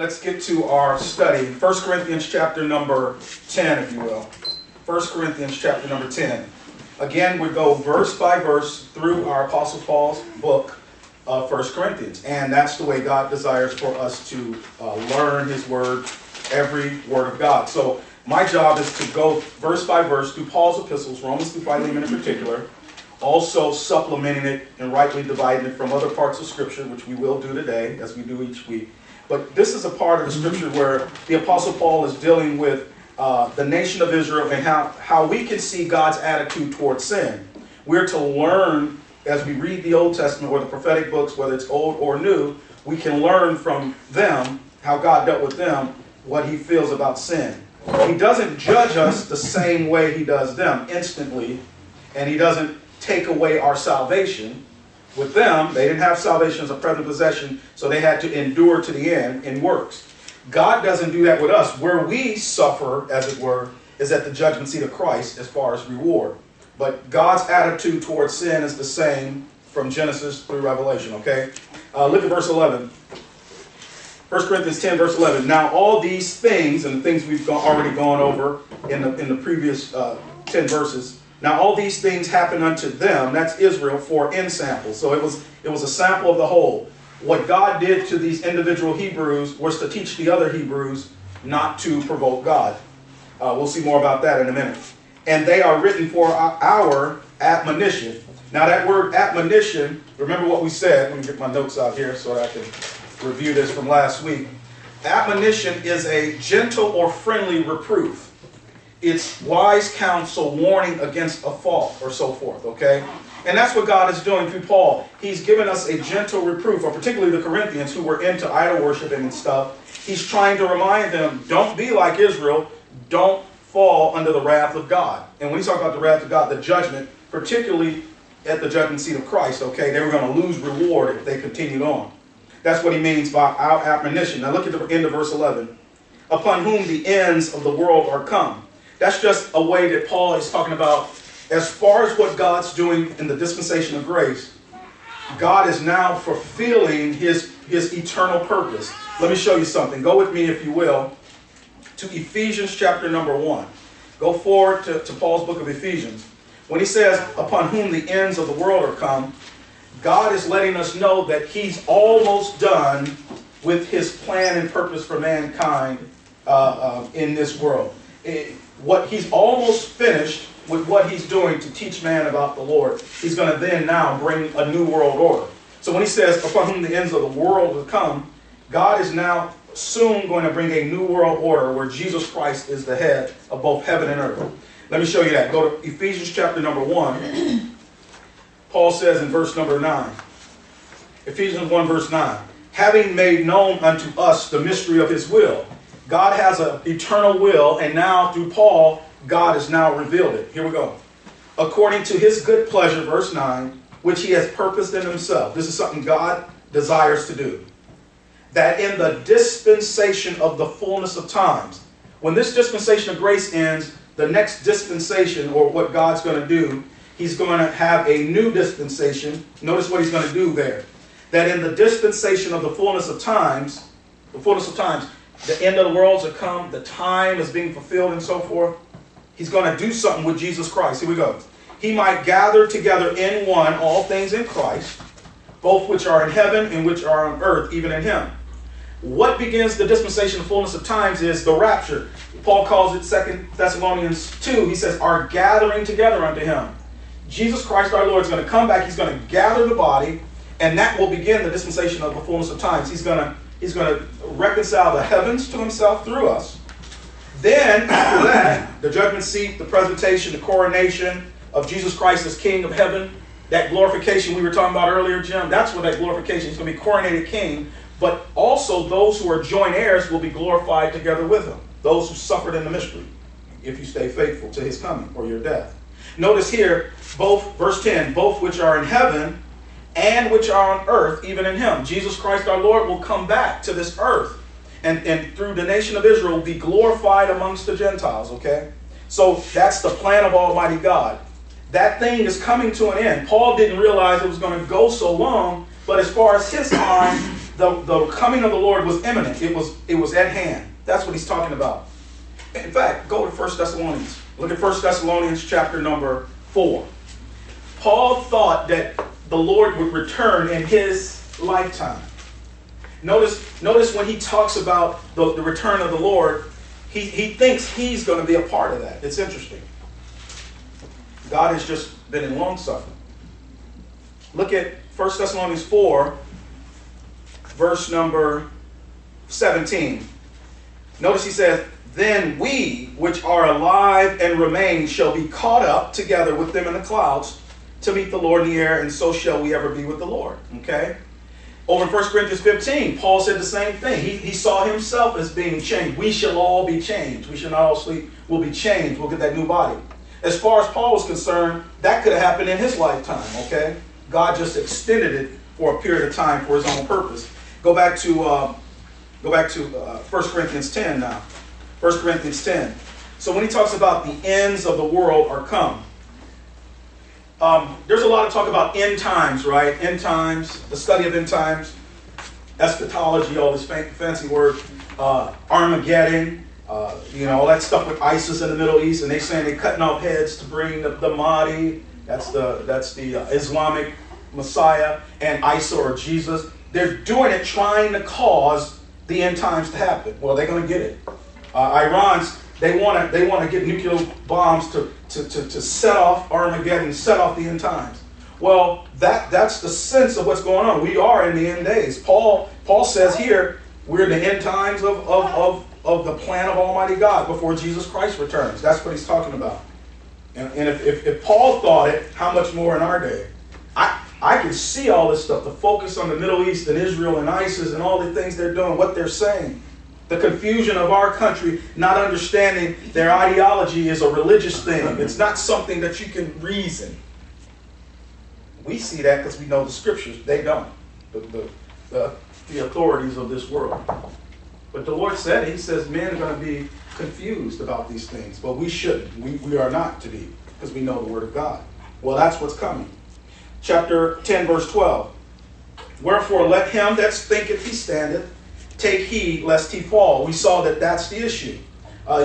let's get to our study. 1 Corinthians chapter number 10, if you will. 1 Corinthians chapter number 10. Again, we go verse by verse through our Apostle Paul's book of 1 Corinthians. And that's the way God desires for us to learn His Word, every Word of God. So my job is to go verse by verse through Paul's epistles, Romans through Philemon in particular, also supplementing it and rightly dividing it from other parts of Scripture, which we will do today, as we do each week. But this is a part of the Scripture where the Apostle Paul is dealing with the nation of Israel and how we can see God's attitude towards sin. We're to learn, as we read the Old Testament or the prophetic books, whether it's old or new, we can learn from them, how God dealt with them, what He feels about sin. He doesn't judge us the same way He does them instantly, and He doesn't take away our salvation. With them, they didn't have salvation as a present possession, so they had to endure to the end in works. God doesn't do that with us. Where we suffer, as it were, is at the judgment seat of Christ as far as reward. But God's attitude towards sin is the same from Genesis through Revelation, okay? Look at verse 11. 1 Corinthians 10, verse 11. Now all these things, and the things we've already gone over in the previous 10 verses, now all these things happen unto them, that's Israel, for in sample. So it was a sample of the whole. What God did to these individual Hebrews was to teach the other Hebrews not to provoke God. We'll see more about that in a minute. And they are written for our admonition. Now that word admonition, remember what we said. Let me get my notes out here so I can review this from last week. Admonition is a gentle or friendly reproof. It's wise counsel, warning against a fault, or so forth, okay? And that's what God is doing through Paul. He's given us a gentle reproof, or particularly the Corinthians who were into idol worshiping and stuff. He's trying to remind them, don't be like Israel. Don't fall under the wrath of God. And when he's talking about the wrath of God, the judgment, particularly at the judgment seat of Christ, okay? They were going to lose reward if they continued on. That's what he means by our admonition. Now look at the end of verse 11. Upon whom the ends of the world are come. That's just a way that Paul is talking about as far as what God's doing in the dispensation of grace. God is now fulfilling his eternal purpose. Let me show you something. Go with me, if you will, to Ephesians chapter number 1. Go forward to Paul's book of Ephesians. When he says, upon whom the ends of the world are come, God is letting us know that He's almost done with His plan and purpose for mankind in this world. He's almost finished with what He's doing to teach man about the Lord. He's going to then now bring a new world order. So when he says, upon whom the ends of the world will come, God is now soon going to bring a new world order where Jesus Christ is the head of both heaven and earth. Let me show you that. Go to Ephesians chapter number 1. Paul says in verse number 9, Ephesians 1 verse 9, having made known unto us the mystery of His will. God has an eternal will, and now through Paul, God has now revealed it. Here we go. According to His good pleasure, verse 9, which He has purposed in Himself. This is something God desires to do. That in the dispensation of the fullness of times, when this dispensation of grace ends, the next dispensation, or what God's going to do, He's going to have a new dispensation. Notice what He's going to do there. That in the dispensation of the fullness of times, the end of the worlds are come, the time is being fulfilled and so forth. He's going to do something with Jesus Christ. Here we go. He might gather together in one all things in Christ, both which are in heaven and which are on earth, even in Him. What begins the dispensation of fullness of times is the rapture. Paul calls it 2 Thessalonians 2. He says, our gathering together unto Him. Jesus Christ our Lord is going to come back. He's going to gather the body, and that will begin the dispensation of the fullness of times. He's going to reconcile the heavens to Himself through us. Then, after that, the judgment seat, the presentation, the coronation of Jesus Christ as King of heaven, that glorification we were talking about earlier, Jim, that's where that glorification is going to be coronated King, but also those who are joint heirs will be glorified together with Him, those who suffered in the mystery, if you stay faithful to His coming or your death. Notice here, both, verse 10, both which are in heaven and which are on earth, even in Him. Jesus Christ our Lord will come back to this earth and through the nation of Israel be glorified amongst the Gentiles, okay? So that's the plan of Almighty God. That thing is coming to an end. Paul didn't realize it was going to go so long, but as far as his time, the coming of the Lord was imminent. It was at hand. That's what he's talking about. In fact, go to 1 Thessalonians. Look at 1 Thessalonians chapter number 4. Paul thought that the Lord would return in his lifetime. Notice when he talks about the return of the Lord, he thinks he's going to be a part of that. It's interesting. God has just been in long suffering. Look at 1 Thessalonians 4, verse number 17. Notice he says, "Then we which are alive and remain shall be caught up together with them in the clouds to meet the Lord in the air, and so shall we ever be with the Lord." Okay? Over in 1 Corinthians 15, Paul said the same thing. He saw himself as being changed. We shall all be changed. We shall not all sleep. We'll be changed. We'll get that new body. As far as Paul was concerned, that could have happened in his lifetime, okay? God just extended it for a period of time for his own purpose. Go back to 1 Corinthians 10 now. 1 Corinthians 10. So when he talks about the ends of the world are come, there's a lot of talk about end times, right? End times, the study of end times, eschatology, all this fancy words, Armageddon, all that stuff with ISIS in the Middle East, and they saying they're cutting off heads to bring the Mahdi. That's the Islamic Messiah, and ISIS or Jesus. They're doing it trying to cause the end times to happen. Well, they're going to get it. Iran's they want to get nuclear bombs to set off Armageddon, set off the end times. Well, that's the sense of what's going on. We are in the end days. Paul says here we're in the end times of the plan of Almighty God before Jesus Christ returns. That's what he's talking about. And if Paul thought it, how much more in our day? I can see all this stuff, the focus on the Middle East and Israel and ISIS and all the things they're doing, what they're saying. The confusion of our country, not understanding their ideology is a religious thing. It's not something that you can reason. We see that because we know the Scriptures. They don't. The authorities of this world. But the Lord said, he says, men are going to be confused about these things. But we shouldn't. We are not to be, because we know the Word of God. Well, that's what's coming. Chapter 10, verse 12. "Wherefore let him that thinketh he standeth take heed lest he fall." We saw that that's the issue.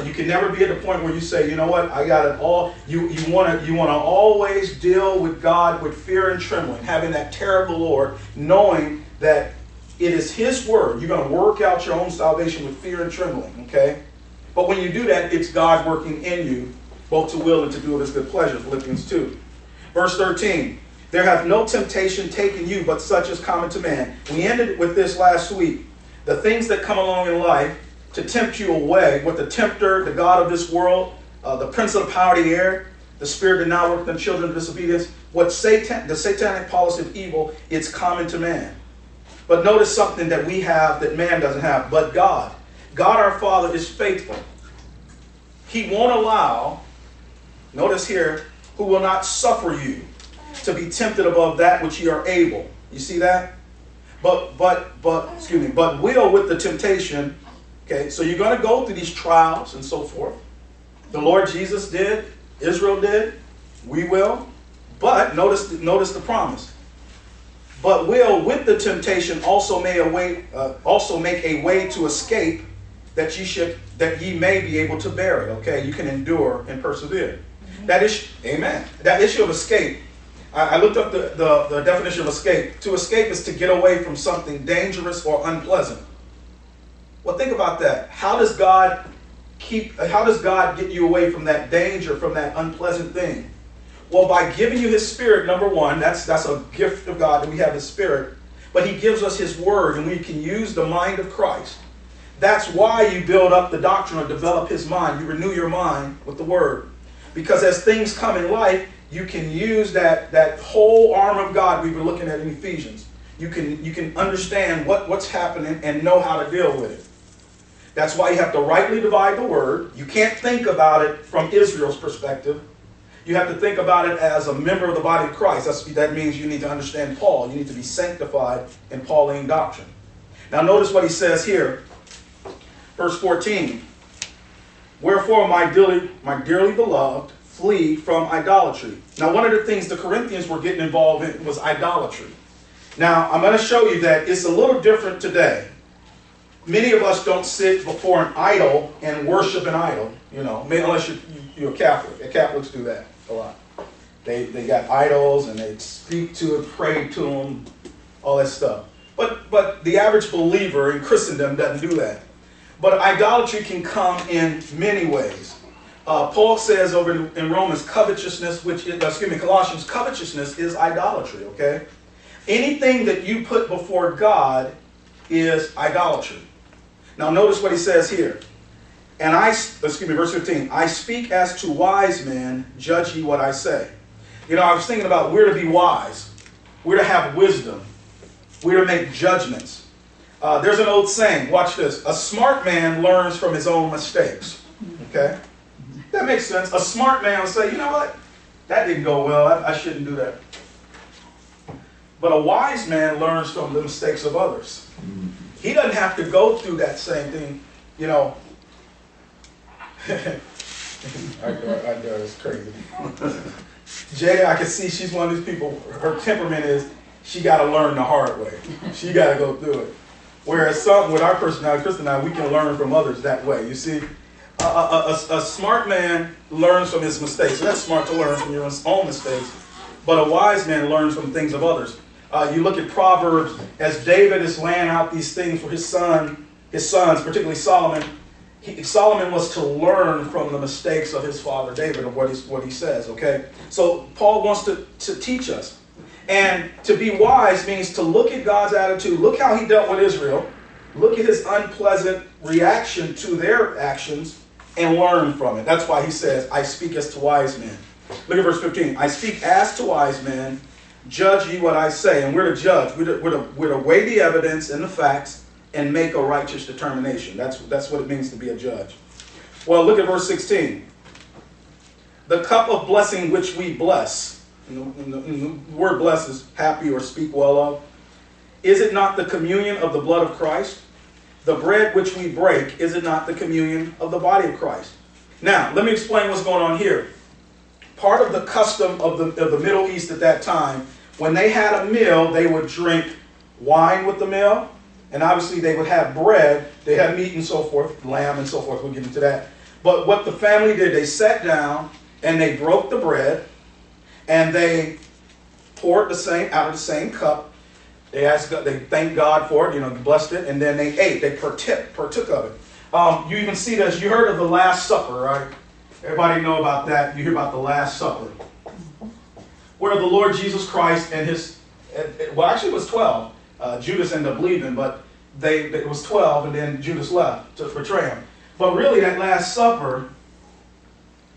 You can never be at the point where you say, you know what, I got it all. You want to always deal with God with fear and trembling, having that terror of the Lord, knowing that it is his word. You're going to work out your own salvation with fear and trembling, okay? But when you do that, it's God working in you, both to will and to do it as good pleasure, Philippians 2. Verse 13, "There hath no temptation taken you but such as common to man." We ended with this last week. The things that come along in life to tempt you away, what the tempter, the god of this world, the prince of the power of the air, the spirit that now worketh in children of disobedience, the satanic policy of evil, it's common to man. But notice something that we have that man doesn't have, but God. God our Father is faithful. He won't allow, notice here, who will not suffer you to be tempted above that which ye are able. You see that? But will with the temptation, okay, so you're going to go through these trials and so forth. The Lord Jesus did, Israel did, we will, but notice the promise. "But will with the temptation also make a way to escape that ye may be able to bear it," okay? You can endure and persevere. Mm-hmm. That is, amen. That issue of escape, I looked up the definition of escape. To escape is to get away from something dangerous or unpleasant. Well, think about that. How does God get you away from that danger, from that unpleasant thing? Well, by giving you his Spirit, number one. That's a gift of God that we have his Spirit. But he gives us his word, and we can use the mind of Christ. That's why you build up the doctrine or develop his mind. You renew your mind with the word. Because as things come in life, you can use that whole arm of God we were looking at in Ephesians. You can understand what's happening and know how to deal with it. That's why you have to rightly divide the word. You can't think about it from Israel's perspective. You have to think about it as a member of the body of Christ. That means you need to understand Paul. You need to be sanctified in Pauline doctrine. Now notice what he says here. Verse 14. "Wherefore, my dearly beloved, flee from idolatry." Now, one of the things the Corinthians were getting involved in was idolatry. Now, I'm going to show you that it's a little different today. Many of us don't sit before an idol and worship an idol, you know, unless you're a Catholic. Catholics do that a lot. They got idols and they speak to it, pray to them, all that stuff. But the average believer in Christendom doesn't do that. But idolatry can come in many ways. Paul says over in Romans, Colossians, covetousness is idolatry, okay? Anything that you put before God is idolatry. Now notice what he says here. And verse 15, I speak as to wise men, judge ye what I say. You know, I was thinking about we're to be wise. We're to have wisdom. We're to make judgments. There's an old saying, watch this. A smart man learns from his own mistakes. Okay? That makes sense. A smart man will say, you know what? That didn't go well. I shouldn't do that. But a wise man learns from the mistakes of others. He doesn't have to go through that same thing, you know. I know, it's crazy. Jada, I can see she's one of these people, her temperament is she got to learn the hard way. She got to go through it. Whereas some, with our personality, Chris and I, we can learn from others that way. You see, a smart man learns from his mistakes. So that's smart to learn from your own mistakes. But a wise man learns from things of others. You look at Proverbs, as David is laying out these things for his sons, particularly Solomon. Solomon was to learn from the mistakes of his father David, of what he says, okay? So Paul wants to teach us. And to be wise means to look at God's attitude, look how he dealt with Israel, look at his unpleasant reaction to their actions, and learn from it. That's why he says, I speak as to wise men. Look at verse 15. I speak as to wise men, judge ye what I say. And we're to judge. We're to weigh the evidence and the facts and make a righteous determination. That's what it means to be a judge. Well, look at verse 16. The cup of blessing which we bless, and the word bless is happy or speak well of. Is it not the communion of the blood of Christ? The bread which we break, is it not the communion of the body of Christ? Now, let me explain what's going on here. Part of the custom of the Middle East at that time, when they had a meal, they would drink wine with the meal, and obviously they would have bread, they had meat and so forth, lamb and so forth, we'll get into that. But what the family did, they sat down and they broke the bread, and they poured out of the same cup. They thanked God for it, you know, blessed it, and then they ate, they partook of it. You even see this, you heard of the Last Supper, right? Everybody know about that. You hear about the Last Supper, where the Lord Jesus Christ and actually it was 12. Judas ended up leaving, but it was 12, and then Judas left to betray him. But really, that Last Supper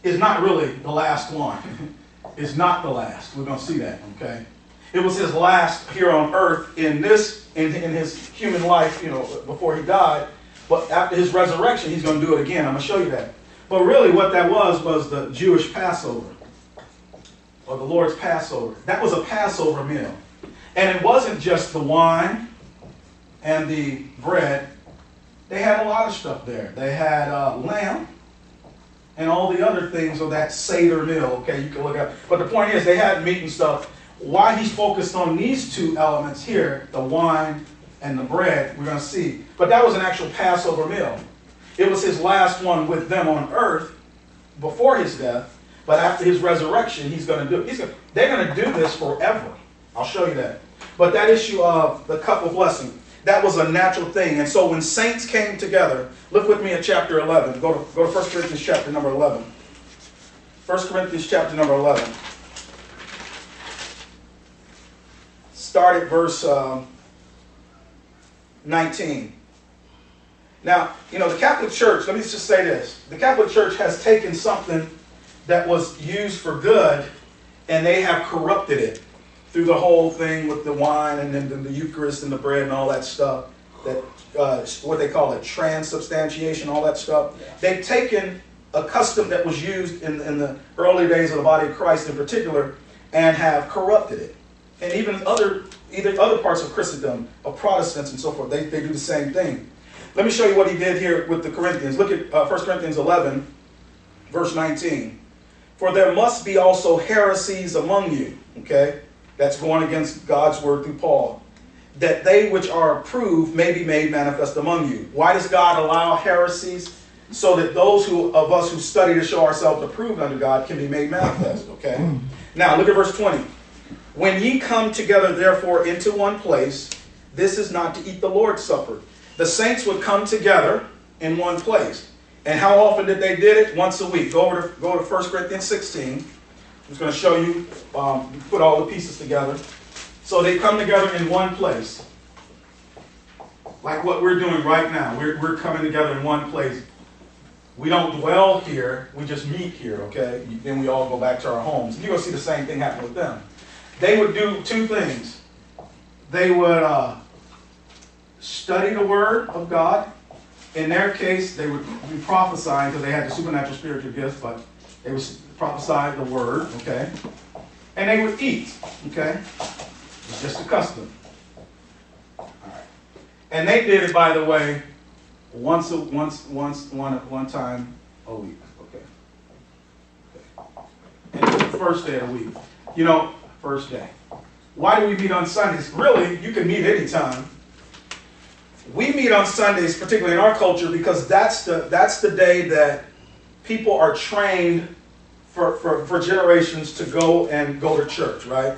is not really the last one. It's not the last. We're going to see that. Okay, it was his last here on earth in his human life, you know, before he died. But after his resurrection, he's going to do it again. I'm going to show you that. But really what that was the Jewish Passover, or the Lord's Passover. That was a Passover meal. And it wasn't just the wine and the bread. They had a lot of stuff there. They had lamb and all the other things of that Seder meal. Okay, you can look up. But the point is they had meat and stuff. Why he's focused on these two elements here, the wine and the bread, we're going to see. But that was an actual Passover meal. It was his last one with them on earth before his death, but after his resurrection, they're going to do this forever. I'll show you that. But that issue of the cup of blessing, that was a natural thing. And so when saints came together, look with me at chapter 11. Go to 1 Corinthians chapter number 11. 1 Corinthians chapter number 11. Start at verse 19. Now, you know, the Catholic Church, let me just say this. The Catholic Church has taken something that was used for good, and they have corrupted it through the whole thing with the wine and then the Eucharist and the bread and all that stuff, that what they call it, transubstantiation, all that stuff. Yeah. They've taken a custom that was used in the early days of the body of Christ in particular and have corrupted it. And even other parts of Christendom, of Protestants and so forth, they do the same thing. Let me show you what he did here with the Corinthians. Look at 1 Corinthians 11, verse 19. For there must be also heresies among you, okay? That's going against God's word through Paul. that they which are approved may be made manifest among you. Why does God allow heresies? So that those of us who study to show ourselves approved unto God can be made manifest. Okay. Now look at verse 20. When ye come together, therefore, into one place, this is not to eat the Lord's supper. The saints would come together in one place. And how often did they did it? Once a week. Go to 1 Corinthians 16. I'm just going to show you, put all the pieces together. So they come together in one place. Like what we're doing right now. We're coming together in one place. We don't dwell here. We just meet here, okay? Then we all go back to our homes. And you're going to see the same thing happen with them. They would do two things. They would study the Word of God. In their case, they would be prophesying because they had the supernatural spiritual gifts, but they would prophesy the Word, okay? And they would eat, okay? It's just a custom. All right. And they did it, by the way, one time a week, okay? And it was the first day of the week. You know, first day. Why do we meet on Sundays? Really, you can meet anytime. We meet on Sundays, particularly in our culture, because that's the day that people are trained for generations to go to church, right?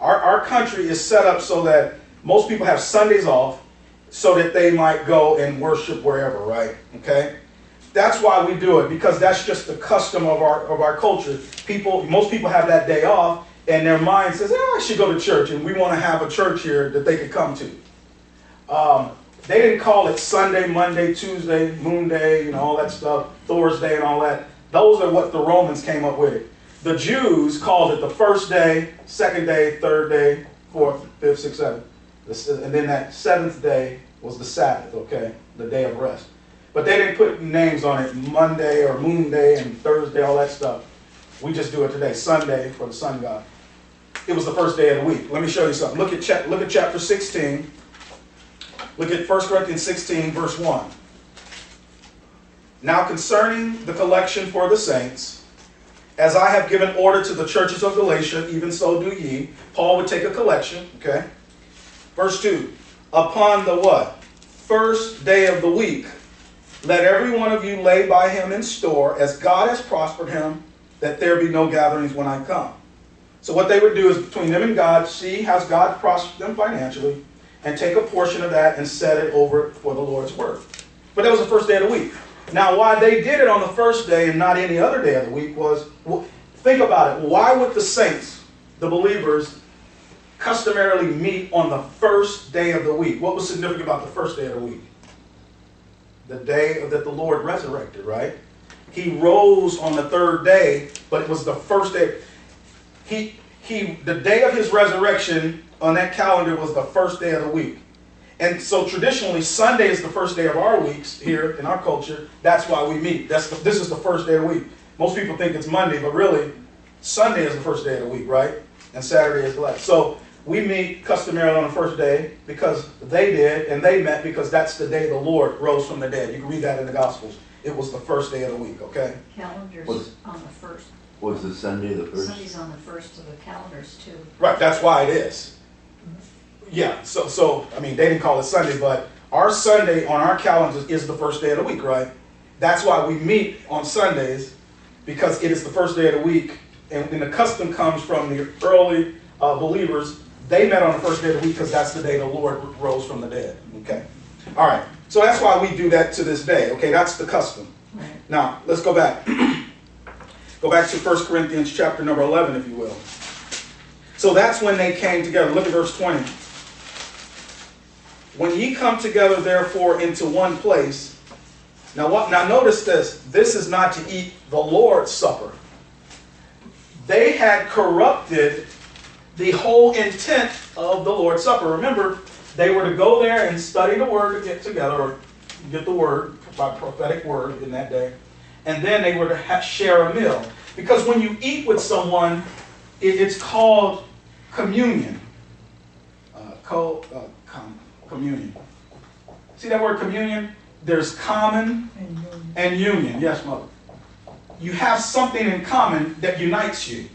Our country is set up so that most people have Sundays off so that they might go and worship wherever, right? Okay? That's why we do it, because that's just the custom of our culture. Most people have that day off, and their mind says, I should go to church, and we want to have a church here that they could come to. They didn't call it Sunday, Monday, Tuesday, Moon Day, you know, all that stuff, Thor's Day and all that. Those are what the Romans came up with. The Jews called it the first day, second day, third day, fourth, fifth, sixth, seventh. And then that seventh day was the Sabbath, okay, the day of rest. But they didn't put names on it, Monday or Moon Day and Thursday, all that stuff. We just do it today, Sunday for the sun god. It was the first day of the week. Let me show you something. Look at chapter 16. Look at 1 Corinthians 16, verse 1. Now concerning the collection for the saints, as I have given order to the churches of Galatia, even so do ye. Paul would take a collection, okay? Verse 2, upon the what? First day of the week, let every one of you lay by him in store, as God has prospered him, that there be no gatherings when I come. So what they would do is between them and God, see how God prospered them financially, and take a portion of that and set it over for the Lord's work. But that was the first day of the week. Now, why they did it on the first day and not any other day of the week was, well, think about it. Why would the saints, the believers, customarily meet on the first day of the week? What was significant about the first day of the week? The day that the Lord resurrected, right? He rose on the third day, but it was the first day. The day of his resurrection on that calendar was the first day of the week. And so traditionally, Sunday is the first day of our weeks here in our culture. That's why we meet. This is the first day of the week. Most people think it's Monday, but really, Sunday is the first day of the week, right? And Saturday is the last. So we meet customarily on the first day because they did, and they met because that's the day the Lord rose from the dead. You can read that in the Gospels. It was the first day of the week, okay? Calendars on the first. Was it Sunday the first? Sunday's on the first of the calendars, too. Right, that's why it is. Yeah, so I mean, they didn't call it Sunday, but our Sunday on our calendars is the first day of the week, right? That's why we meet on Sundays, because it is the first day of the week, and the custom comes from the early believers. They met on the first day of the week because that's the day the Lord rose from the dead, okay? All right, so that's why we do that to this day, okay? That's the custom. Right. Now, let's go back. Go back to 1 Corinthians chapter number 11, if you will. So that's when they came together. Look at verse 20. When ye come together, therefore, into one place. Now notice this. This is not to eat the Lord's supper. They had corrupted the whole intent of the Lord's supper. Remember, they were to go there and study the word to get together, or get the word by prophetic word in that day. And then they were to share a meal. Because when you eat with someone, it's called communion. Communion. See that word communion? There's common and union. Yes, Mother. You have something in common that unites you.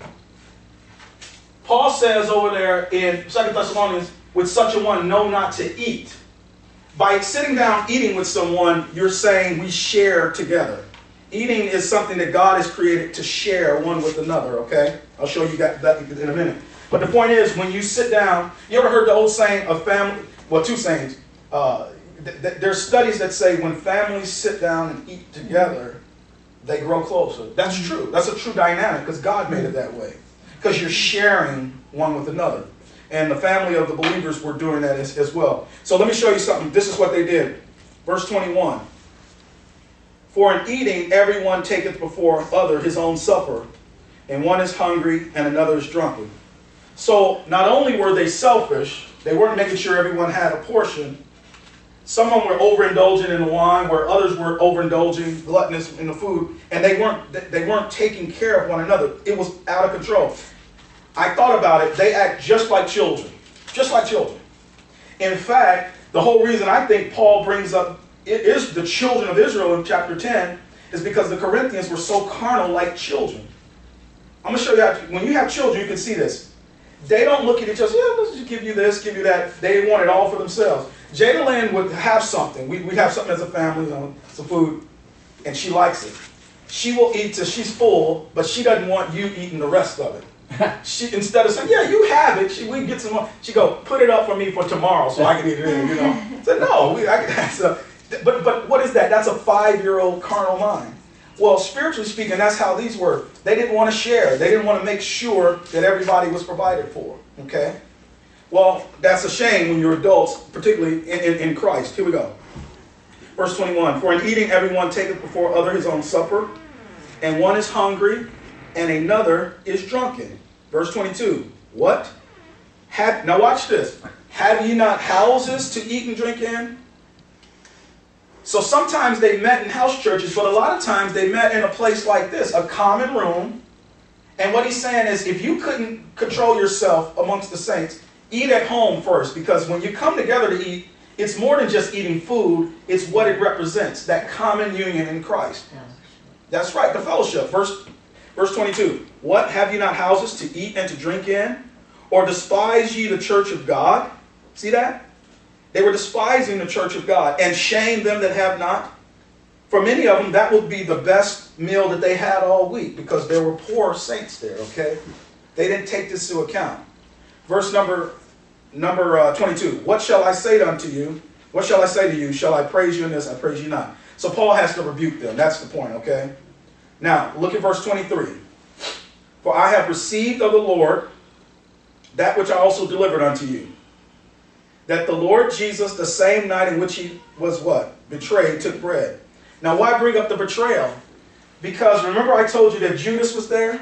Paul says over there in 2 Thessalonians, with such a one know not to eat. By sitting down eating with someone, you're saying we share together. Eating is something that God has created to share one with another, okay? I'll show you that in a minute. But the point is, when you sit down, you ever heard the old saying of family? Well, two sayings. There's studies that say when families sit down and eat together, they grow closer. That's true. That's a true dynamic because God made it that way. Because you're sharing one with another. And the family of the believers were doing that as well. So let me show you something. This is what they did. Verse 21. For in eating, everyone taketh before other his own supper, and one is hungry and another is drunken. So not only were they selfish, they weren't making sure everyone had a portion. Some of them were overindulging in the wine, where others were overindulging, gluttonous in the food, and they weren't taking care of one another. It was out of control. I thought about it. They act just like children. Just like children. In fact, the whole reason I think Paul brings up it is the children of Israel in chapter 10 is because the Corinthians were so carnal like children. I'm going to show you how. When you have children, you can see this. They don't look at each other, yeah, let's just give you this, give you that. They want it all for themselves. Jada Lynn would have something. We'd have something as a family, some food, and she likes it. She will eat till she's full, but she doesn't want you eating the rest of it. She, instead of saying, yeah, you have it, we get some more, she go, put it up for me for tomorrow so I can eat it in, you know. So no, but what is that? That's a 5-year-old carnal mind. Well, spiritually speaking, that's how these were. They didn't want to share. They didn't want to make sure that everybody was provided for, okay? Well, that's a shame when you're adults, particularly in Christ. Here we go. Verse 21, for in eating everyone taketh before other his own supper, and one is hungry, and another is drunken. Verse 22, what? Now watch this. Have ye not houses to eat and drink in? So sometimes they met in house churches, but a lot of times they met in a place like this, a common room. And what he's saying is, if you couldn't control yourself amongst the saints, eat at home first, because when you come together to eat, it's more than just eating food, it's what it represents, that common union in Christ. That's right, the fellowship. Verse 22, what, have ye not houses to eat and to drink in? Or despise ye the church of God? See that? They were despising the church of God, and shame them that have not. For many of them, that would be the best meal that they had all week, because there were poor saints there, okay? They didn't take this to account. Verse number 22, what shall I say unto you? What shall I say to you? Shall I praise you in this? I praise you not. So Paul has to rebuke them. That's the point, okay? Now, look at verse 23. For I have received of the Lord that which I also delivered unto you, that the Lord Jesus, the same night in which he was what? Betrayed, took bread. Now, why bring up the betrayal? Because remember I told you that Judas was there?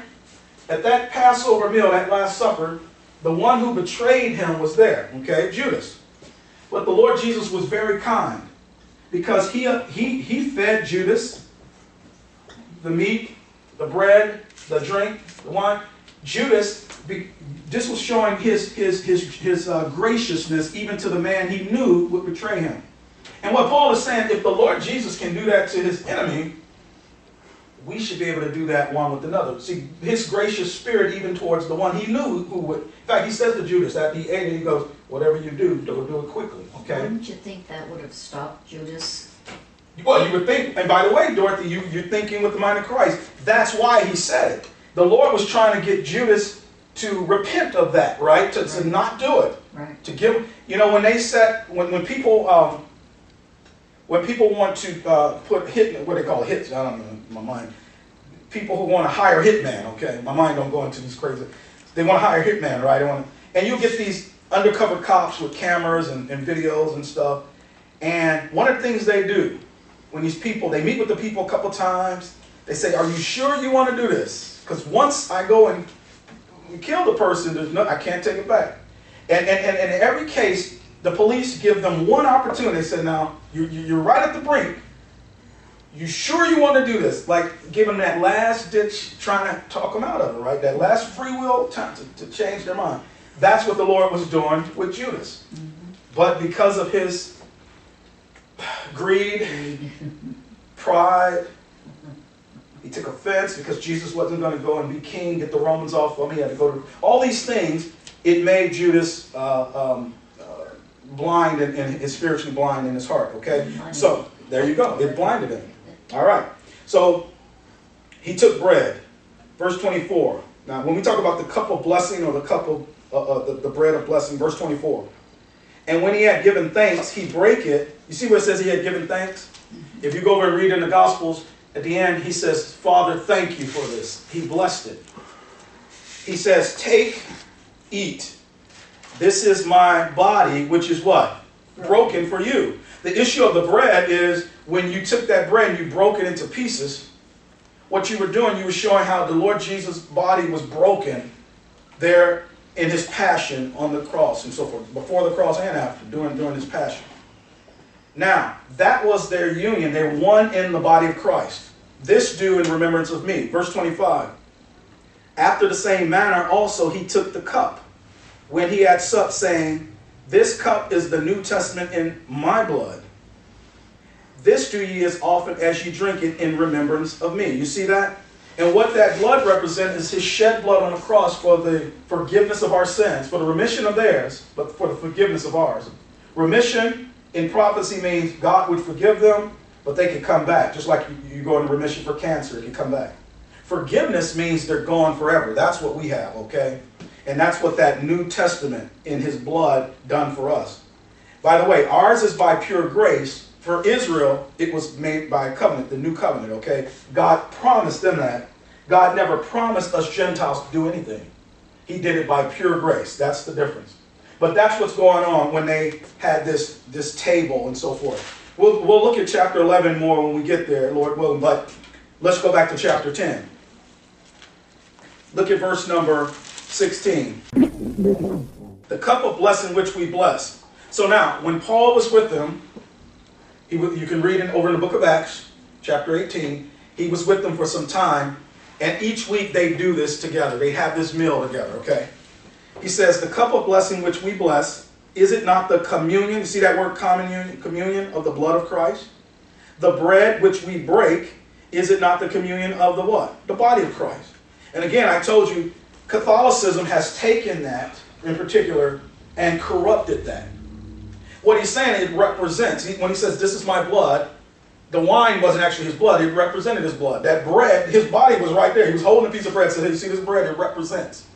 At that Passover meal, that Last Supper, the one who betrayed him was there, okay? Judas. But the Lord Jesus was very kind, because he fed Judas the meat, the bread, the drink, the wine. Judas, this was showing his graciousness even to the man he knew would betray him. And what Paul is saying, if the Lord Jesus can do that to his enemy, we should be able to do that one with another. See, his gracious spirit even towards the one he knew who would. In fact, he says to Judas, after he ate it, he goes, whatever you do it quickly. Okay? Wouldn't you think that would have stopped Judas? Well, you would think, and by the way, Dorothy, you're thinking with the mind of Christ. That's why he said it. The Lord was trying to get Judas to repent of that, right? To not do it. Right. To give, you know, when people want to put hit, what they call hits, I don't know, my mind. People who want to hire hitman, okay? My mind don't go into these crazy. They want to hire hitman, right? And you get these undercover cops with cameras and videos and stuff. And one of the things they do when these people, they meet with the people a couple times, they say, are you sure you want to do this? Because once I go and kill the person, there's no, I can't take it back. And in every case, the police give them one opportunity. They say, now, you're right at the brink. You sure you want to do this? Like, give them that last ditch, trying to talk them out of it, right? That last free will time to change their mind. That's what the Lord was doing with Judas. Mm-hmm. But because of his greed, pride, he took offense because Jesus wasn't going to go and be king, get the Romans off of him. He had to go to all these things. It made Judas blind and is spiritually blind in his heart, okay? So, there you go. It blinded him. All right. So, he took bread. Verse 24. Now, when we talk about the cup of blessing or the cup of the bread of blessing, verse 24. And when he had given thanks, he brake it. You see where it says he had given thanks? If you go over and read in the Gospels, at the end, he says, Father, thank you for this. He blessed it. He says, take, eat. This is my body, which is what? Broken for you. The issue of the bread is when you took that bread and you broke it into pieces, what you were doing, you were showing how the Lord Jesus' body was broken there in his passion on the cross and so forth, before the cross and after, during his passion. Now, that was their union. They were one in the body of Christ. This do in remembrance of me. Verse 25. After the same manner also he took the cup, when he had supped, saying, this cup is the New Testament in my blood. This do ye as often as ye drink it in remembrance of me. You see that? And what that blood represents is his shed blood on the cross for the forgiveness of our sins, for the remission of theirs, but for the forgiveness of ours. Remission in prophecy means God would forgive them, but they could come back. Just like you go into remission for cancer, it can come back. Forgiveness means they're gone forever. That's what we have, okay? And that's what that New Testament in his blood done for us. By the way, ours is by pure grace. For Israel, it was made by a covenant, the new covenant, okay? God promised them that. God never promised us Gentiles to do anything. He did it by pure grace. That's the difference. But that's what's going on when they had this table and so forth. We'll look at chapter 11 more when we get there, Lord willing. But let's go back to chapter 10. Look at verse number 16. The cup of blessing which we bless. So now, when Paul was with them, you can read over in the book of Acts, chapter 18, he was with them for some time, and each week they do this together. They have this meal together, okay? He says, the cup of blessing which we bless, is it not the communion? You see that word communion of the blood of Christ? The bread which we break, is it not the communion of the what? The body of Christ. And again, I told you, Catholicism has taken that, in particular, and corrupted that. What he's saying, it represents, when he says, this is my blood, the wine wasn't actually his blood, it represented his blood. That bread, his body was right there. He was holding a piece of bread, said, hey, you see this bread, it represents.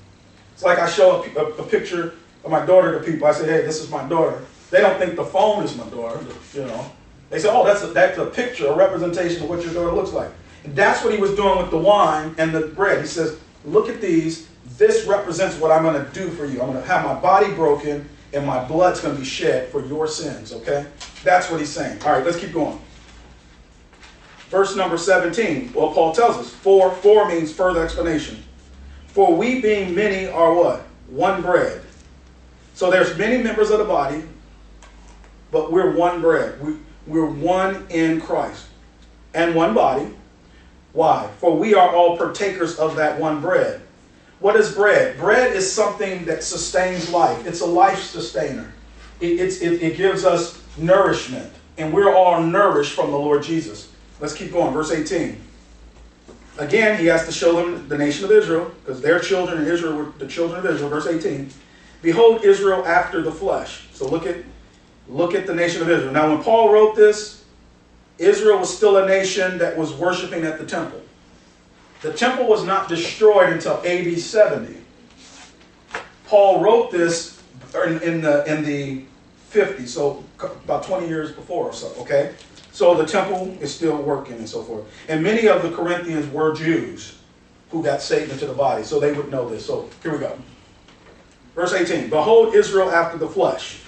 It's like I show a picture of my daughter to people. I say, hey, this is my daughter. They don't think the phone is my daughter, you know. They say, oh, that's a picture, a representation of what your daughter looks like. And that's what he was doing with the wine and the bread. He says, look at these. This represents what I'm going to do for you. I'm going to have my body broken and my blood's going to be shed for your sins, okay? That's what he's saying. All right, let's keep going. Verse number 17. Well, Paul tells us, for means further explanation. For we being many are what? One bread. So there's many members of the body, but we're one bread. We're one in Christ and one body. Why? For we are all partakers of that one bread. What is bread? Bread is something that sustains life. It's a life sustainer. It gives us nourishment. And we're all nourished from the Lord Jesus. Let's keep going. Verse 18. Again, he has to show them the nation of Israel, because their children in Israel were the children of Israel. Verse 18. Behold Israel after the flesh. So look at the nation of Israel. Now when Paul wrote this, Israel was still a nation that was worshiping at the temple. The temple was not destroyed until AD 70. Paul wrote this in the 50s, so about 20 years before or so, okay? So the temple is still working and so forth. And many of the Corinthians were Jews who got Satan into the body, so they would know this. So here we go. Verse 18, behold Israel after the flesh.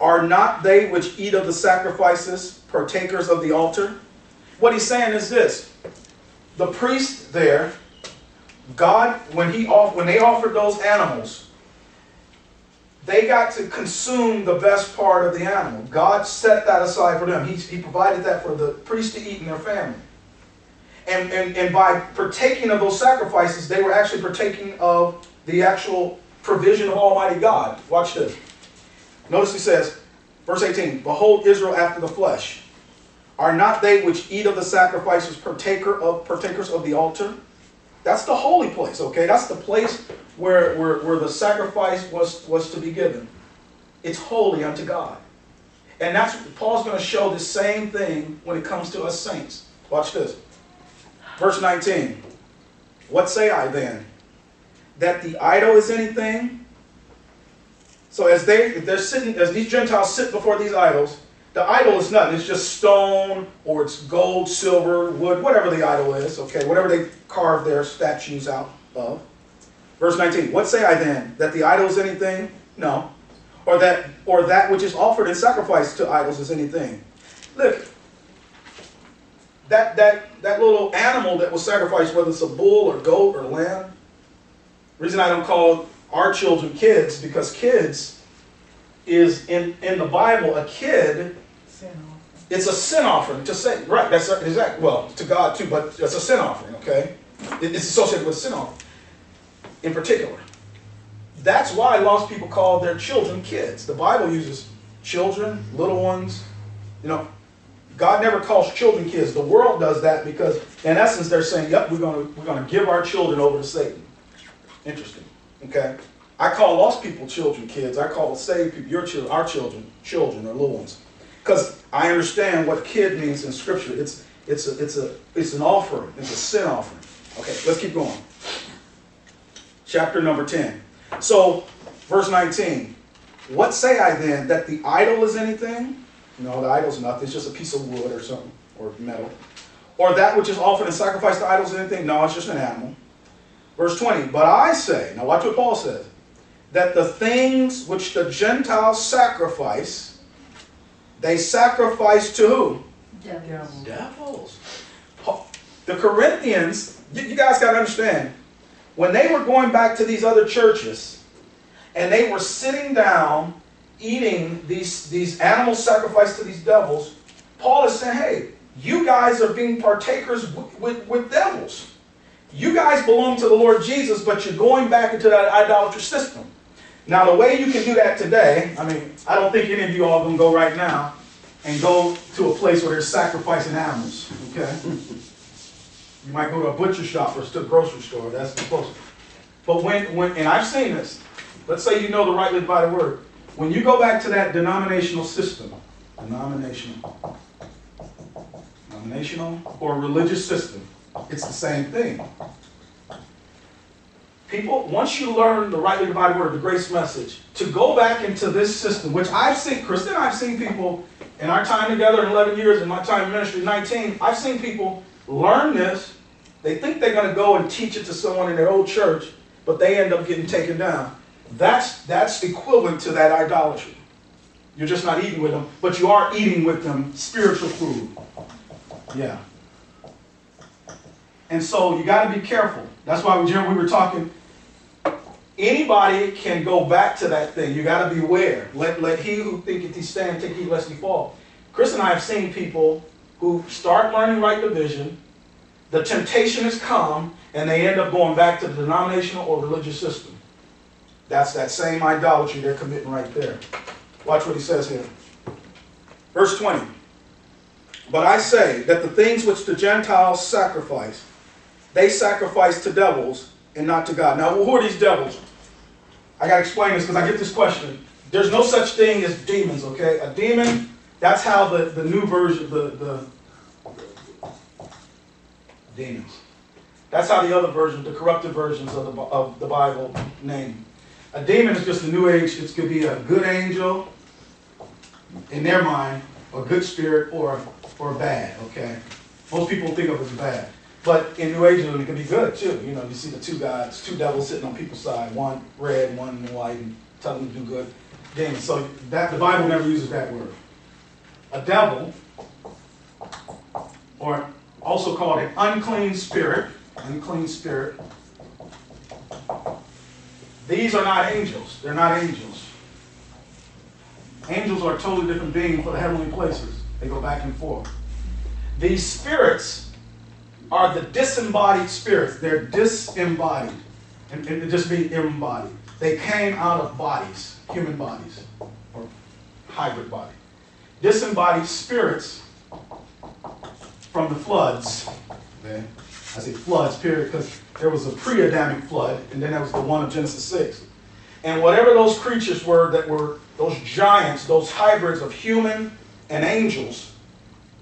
Are not they which eat of the sacrifices partakers of the altar? What he's saying is this. The priest there, God, when they offered those animals, they got to consume the best part of the animal. God set that aside for them. He provided that for the priest to eat and their family. And by partaking of those sacrifices, they were actually partaking of the actual provision of Almighty God. Watch this. Notice he says, verse 18, behold Israel after the flesh. Are not they which eat of the sacrifices partakers of the altar? That's the holy place, okay? That's the place where the sacrifice was to be given. It's holy unto God. And that's what Paul's going to show the same thing when it comes to us saints. Watch this. Verse 19. What say I then? That the idol is anything? So as they're sitting, as these Gentiles sit before these idols, the idol is nothing. It's just stone, or it's gold, silver, wood, whatever the idol is, okay, whatever they carve their statues out of. Verse 19, what say I then? That the idol is anything? No. Or that which is offered in sacrifice to idols is anything. Look, that little animal that was sacrificed, whether it's a bull or goat or lamb. The reason I don't call our children kids, because kids is in the Bible, a kid, it's a sin offering to Satan. Right, that's exactly, well, to God too, but it's a sin offering, okay? It's associated with a sin offering in particular. That's why lost people call their children kids. The Bible uses children, little ones. You know, God never calls children kids. The world does that because, in essence, they're saying, yep, we're gonna give our children over to Satan. Interesting. Okay? I call lost people children kids. I call saved people, your children, our children, children or little ones. Because I understand what kid means in Scripture. It's an offering. It's a sin offering. Okay, let's keep going. Chapter number 10. So, verse 19, what say I then, that the idol is anything? No, the idol's nothing. It's just a piece of wood or something, or metal. Or that which is offered in sacrifice to idols is anything? No, it's just an animal. Verse 20, but I say, now watch what Paul says, that the things which the Gentiles sacrifice, they sacrifice to who? Devils. Devils. The Corinthians, you guys got to understand, when they were going back to these other churches and they were sitting down eating these animal sacrifice to these devils, Paul is saying, hey, you guys are being partakers with devils. You guys belong to the Lord Jesus, but you're going back into that idolatrous system. Now, the way you can do that today, I mean, I don't think any of you all are going to go right now and go to a place where they're sacrificing animals, okay? You might go to a butcher shop or to a grocery store. That's the closest. But when and I've seen this. Let's say you know the right by the word. When you go back to that denominational system, denominational or religious system, it's the same thing. People, once you learn the rightly divided word, the grace message, to go back into this system, which I've seen, Kristen, I've seen people in our time together in 11 years, in my time in ministry, 19, I've seen people learn this. They think they're going to go and teach it to someone in their old church, but they end up getting taken down. That's equivalent to that idolatry. You're just not eating with them, but you are eating with them spiritual food. Yeah. And so you got to be careful. That's why Jim, we were talking. Anybody can go back to that thing. You got to beware. Let he who thinketh he stand, take heed lest he fall. Chris and I have seen people who start learning right division, the temptation has come, and they end up going back to the denominational or religious system. That's that same idolatry they're committing right there. Watch what he says here. Verse 20. But I say that the things which the Gentiles sacrifice, they sacrifice to devils and not to God. Now, who are these devils? I got to explain this because I get this question. There's no such thing as demons, okay? A demon... That's how the new version, the demons. That's how the other version, the corrupted versions of the Bible name. A demon is just the new age. It could be a good angel, in their mind, a good spirit, or bad, okay? Most people think of it as bad. But in New Ageism, it could be good, too. You know, you see the two gods, two devils sitting on people's side, one red, one white, and telling them to do good. Demons. So that, the Bible never uses that word. A devil, or also called an unclean spirit, these are not angels. They're not angels. Angels are a totally different being for the heavenly places. They go back and forth. These spirits are the disembodied spirits. They're disembodied. And it just means embodied. They came out of bodies, human bodies, or hybrid bodies. Disembodied spirits from the floods. Okay. I say floods, period, because there was a pre-Adamic flood, and then there was the one of Genesis 6. And whatever those creatures were that were those giants, those hybrids of human and angels,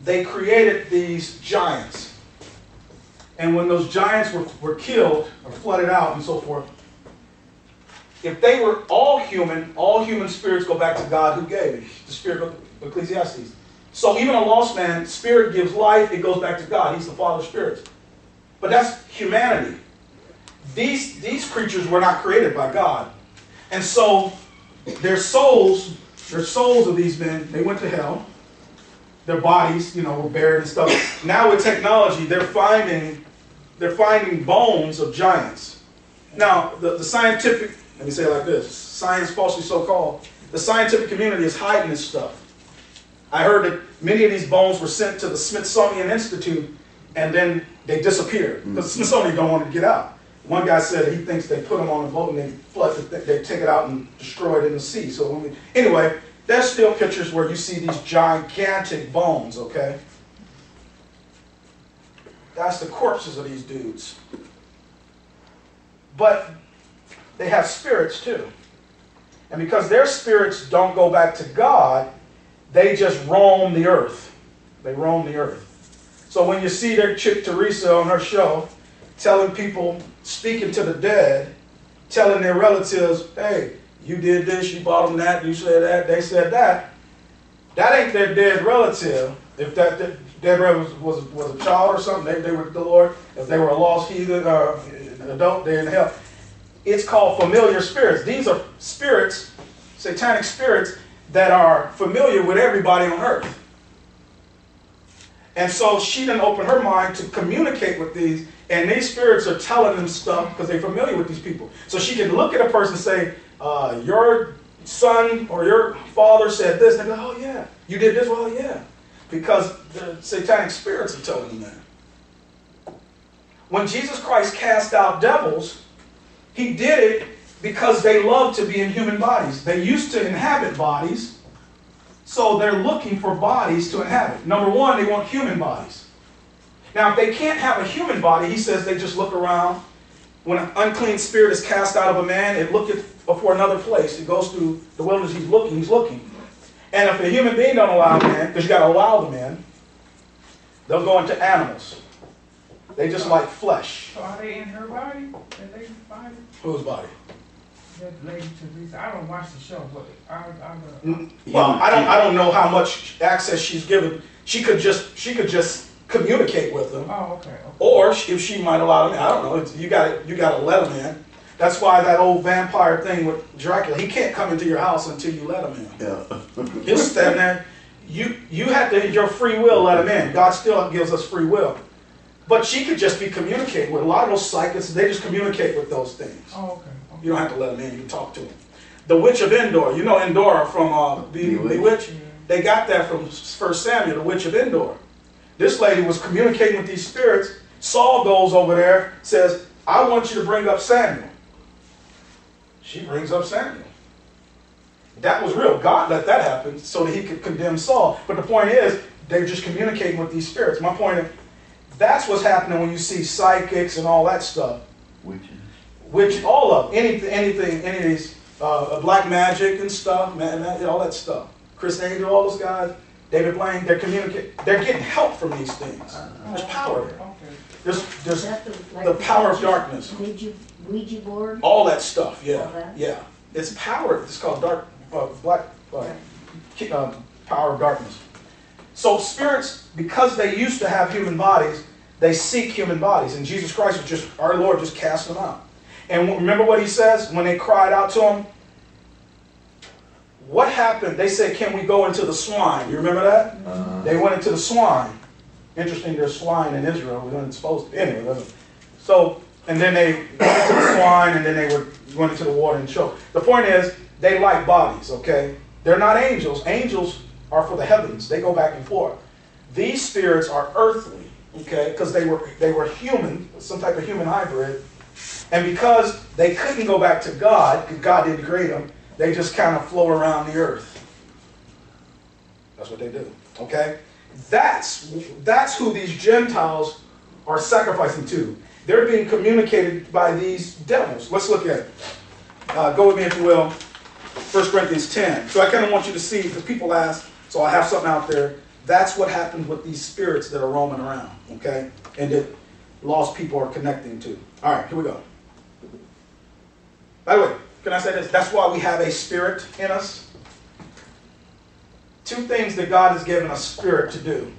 they created these giants. And when those giants were killed or flooded out and so forth, if they were all human spirits go back to God who gave it, the spirit of Ecclesiastes. So even a lost man, spirit gives life, it goes back to God. He's the Father of spirits. But that's humanity. These creatures were not created by God. And so their souls of these men, they went to hell. Their bodies, were buried and stuff. Now with technology, they're finding bones of giants. Now, the scientific, let me say it like this, science falsely so-called, the scientific community is hiding this stuff. I heard that many of these bones were sent to the Smithsonian Institute and then they disappeared. Mm-hmm. The Smithsonian don't want to get out. One guy said he thinks they put them on a boat and they take it out and destroy it in the sea. So anyway, there's still pictures where you see these gigantic bones, okay? That's the corpses of these dudes. But they have spirits too. And because their spirits don't go back to God, they just roam the earth. They roam the earth. So when you see their chick Teresa on her show telling people, speaking to the dead, telling their relatives, hey, you did this, you bought them that, you said that, they said that. That ain't their dead relative. If that dead relative was a child or something, they were with the Lord. If they were a lost heathen or an adult, they're in hell. It's called familiar spirits. These are spirits, satanic spirits, that are familiar with everybody on earth. And so she didn't open her mind to communicate with these, and these spirits are telling them stuff because they're familiar with these people. So she can look at a person and say, your son or your father said this, and they go, oh yeah, you did this, well yeah. Because the satanic spirits are telling them that. When Jesus Christ cast out devils, he did it because they love to be in human bodies. They used to inhabit bodies, so they're looking for bodies to inhabit. Number one, they want human bodies. Now, if they can't have a human body, he says they just look around. When an unclean spirit is cast out of a man, it looketh for another place. It goes through the wilderness. He's looking. And if a human being don't allow a man, because you got to allow the man, they'll go into animals. They just like flesh. So are they in her body? That lady's body? Whose body? That lady Teresa. I don't watch the show, but I don't know how much access she's given. She could just communicate with them. Oh, okay. Or if she might allow them, I don't know. You got to let them in. That's why that old vampire thing with Dracula, he can't come into your house until you let him in. Yeah. He'll stand there. You have to, your free will, let him in. God still gives us free will. But she could just be communicating with. A lot of those psychics, they just communicate with those things. Oh, okay. You don't have to let them in. You can talk to them. The Witch of Endor. You know Endor from Bewitched? Yeah. They got that from 1 Samuel, the Witch of Endor. This lady was communicating with these spirits. Saul goes over there, says, I want you to bring up Samuel. She brings up Samuel. That was real. God let that happen so that he could condemn Saul. But the point is, they're just communicating with these spirits. My point is, that's what's happening when you see psychics and all that stuff. Witches. Which all of any of these black magic and stuff, man, all that stuff. Chris Angel, all those guys, David Blaine, they're communicating. They're getting help from these things. There's power there. There's the power of darkness. Ouija board. All that stuff. Yeah, that? Yeah. It's power. It's called dark, power of darkness. So spirits, because they used to have human bodies, they seek human bodies, and Jesus Christ was just our Lord, just cast them out. And remember what he says when they cried out to him. What happened? They said, "Can we go into the swine?" You remember that? Uh-huh. They went into the swine. Interesting, there's swine in Israel. We weren't supposed to. Anyway, so. And then they went into the swine, and then they went into the water and choked. The point is, they like bodies, okay? They're not angels. Angels are for the heavens. They go back and forth. These spirits are earthly, okay? Because they were human, some type of human hybrid. And because they couldn't go back to God, because God didn't create them, they just kind of float around the earth. That's what they do, okay? That's who these Gentiles are sacrificing to. They're being communicated by these devils. Let's look at it. Go with me, if you will, 1 Corinthians 10. So I kind of want you to see, because people ask, so I have something out there. That's what happens with these spirits that are roaming around, okay? And that lost people are connecting to. All right, here we go. By the way, can I say this? That's why we have a spirit in us. Two things that God has given a spirit to do.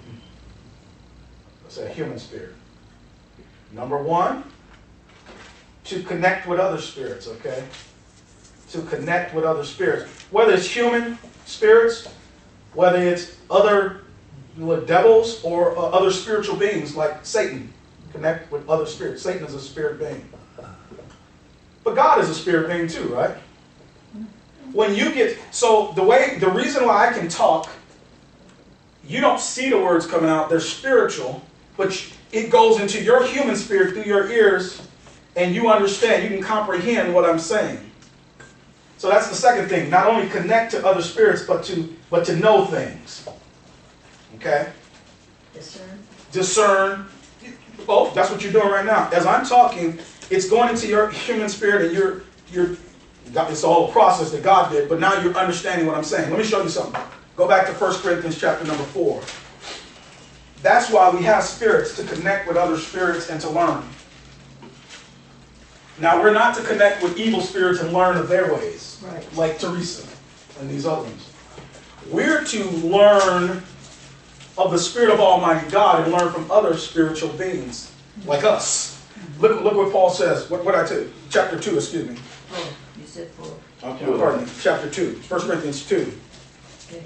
It's a human spirit. Number one, to connect with other spirits, okay? To connect with other spirits. Whether it's human spirits, whether it's other devils or other spiritual beings like Satan. Connect with other spirits. Satan is a spirit being. But God is a spirit being too, right? When you get, so the reason why I can talk, you don't see the words coming out. They're spiritual, but it goes into your human spirit through your ears, and you understand, you can comprehend what I'm saying. So that's the second thing. Not only connect to other spirits, but to know things. Okay? Discern. Discern. Oh, that's what you're doing right now. As I'm talking, it's going into your human spirit, and it's the whole process that God did, but now you're understanding what I'm saying. Let me show you something. Go back to 1 Corinthians chapter number 4. That's why we have spirits, to connect with other spirits and to learn. Now, we're not to connect with evil spirits and learn of their ways, right, like Teresa and these others. We're to learn of the Spirit of Almighty God and learn from other spiritual beings like us. Look what Paul says. What did I tell you? Chapter 2, excuse me. Oh, you said 4. Okay, pardon me. Chapter 2, 1 Corinthians 2. Okay.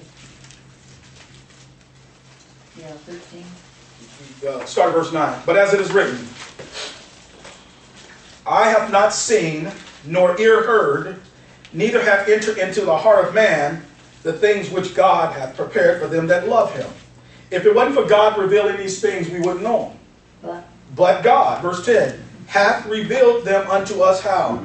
Yeah, 13. Start at verse 9. But as it is written, I have not seen, nor ear heard, neither have entered into the heart of man the things which God hath prepared for them that love him. If it wasn't for God revealing these things, we wouldn't know them. But God, verse 10, hath revealed them unto us how?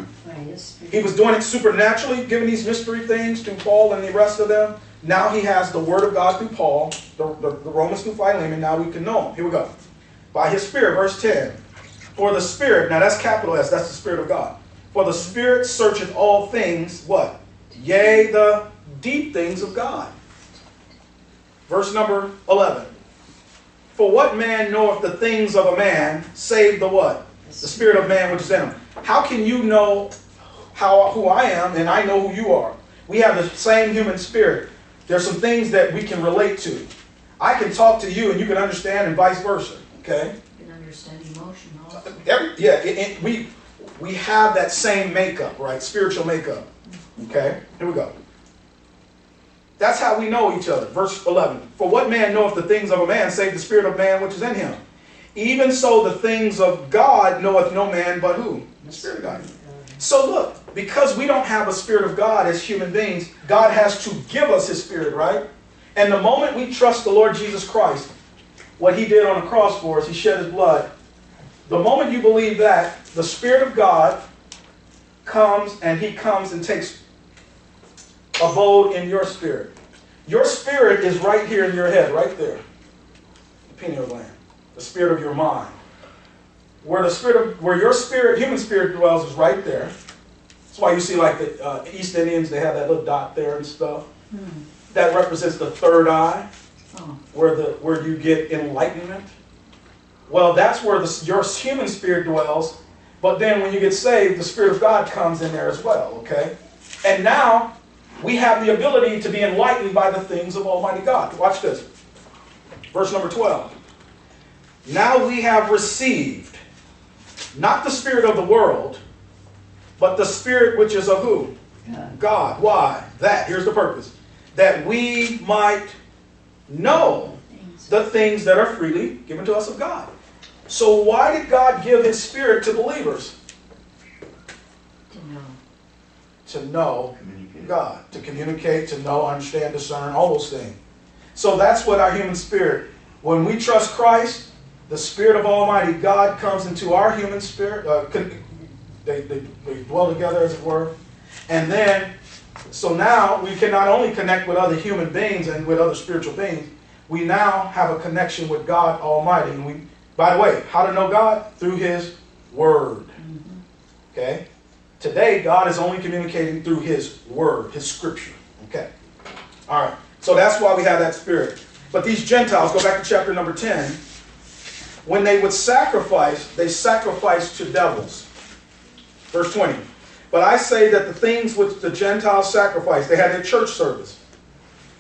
He was doing it supernaturally, giving these mystery things to Paul and the rest of them. Now he has the word of God through Paul, the Romans through Philemon. Now we can know him. Here we go. By his Spirit, verse 10. For the Spirit, now that's capital S, that's the Spirit of God. For the Spirit searcheth all things, what? Yea, the deep things of God. Verse number 11. For what man knoweth the things of a man, save the what? The spirit of man which is in him. How can you know who I am and I know who you are? We have the same human spirit. There's some things that we can relate to. I can talk to you and you can understand, and vice versa. Okay? You can understand emotion also. We have that same makeup, right? Spiritual makeup. Okay? Here we go. That's how we know each other. Verse 11. For what man knoweth the things of a man, save the spirit of man which is in him? Even so the things of God knoweth no man but who? The Spirit of God. So look, because we don't have a Spirit of God as human beings, God has to give us His Spirit, right? And the moment we trust the Lord Jesus Christ, what He did on the cross for us, He shed His blood. The moment you believe that, the Spirit of God comes, and He comes and takes abode in your spirit. Your spirit is right here in your head, right there. The pineal gland. The spirit of your mind. Where your spirit, human spirit dwells is right there. That's why you see like the East Indians, they have that little dot there and stuff. Mm-hmm. That represents the third eye, where you get enlightenment. Well, that's where your human spirit dwells, but then when you get saved, the Spirit of God comes in there as well, okay? And now, we have the ability to be enlightened by the things of Almighty God. Watch this. Verse number 12. Now we have received, not the spirit of the world, but the Spirit which is of who? God. God. Why? Here's the purpose. That we might know the things that are freely given to us of God. So why did God give His Spirit to believers? To know. To know God, to communicate, to know, understand, discern, all those things. So that's what our human spirit, when we trust Christ, the Spirit of Almighty God comes into our human spirit, they dwell together as it were, and then, so now we can not only connect with other human beings and with other spiritual beings, we now have a connection with God Almighty. And by the way, how to know God? Through His Word. Okay? Today, God is only communicating through His Word, His Scripture. Okay. All right. So that's why we have that spirit. But these Gentiles, go back to chapter number 10. When they would sacrifice, they sacrificed to devils. Verse 20. But I say that the things which the Gentiles sacrifice, they had their church service.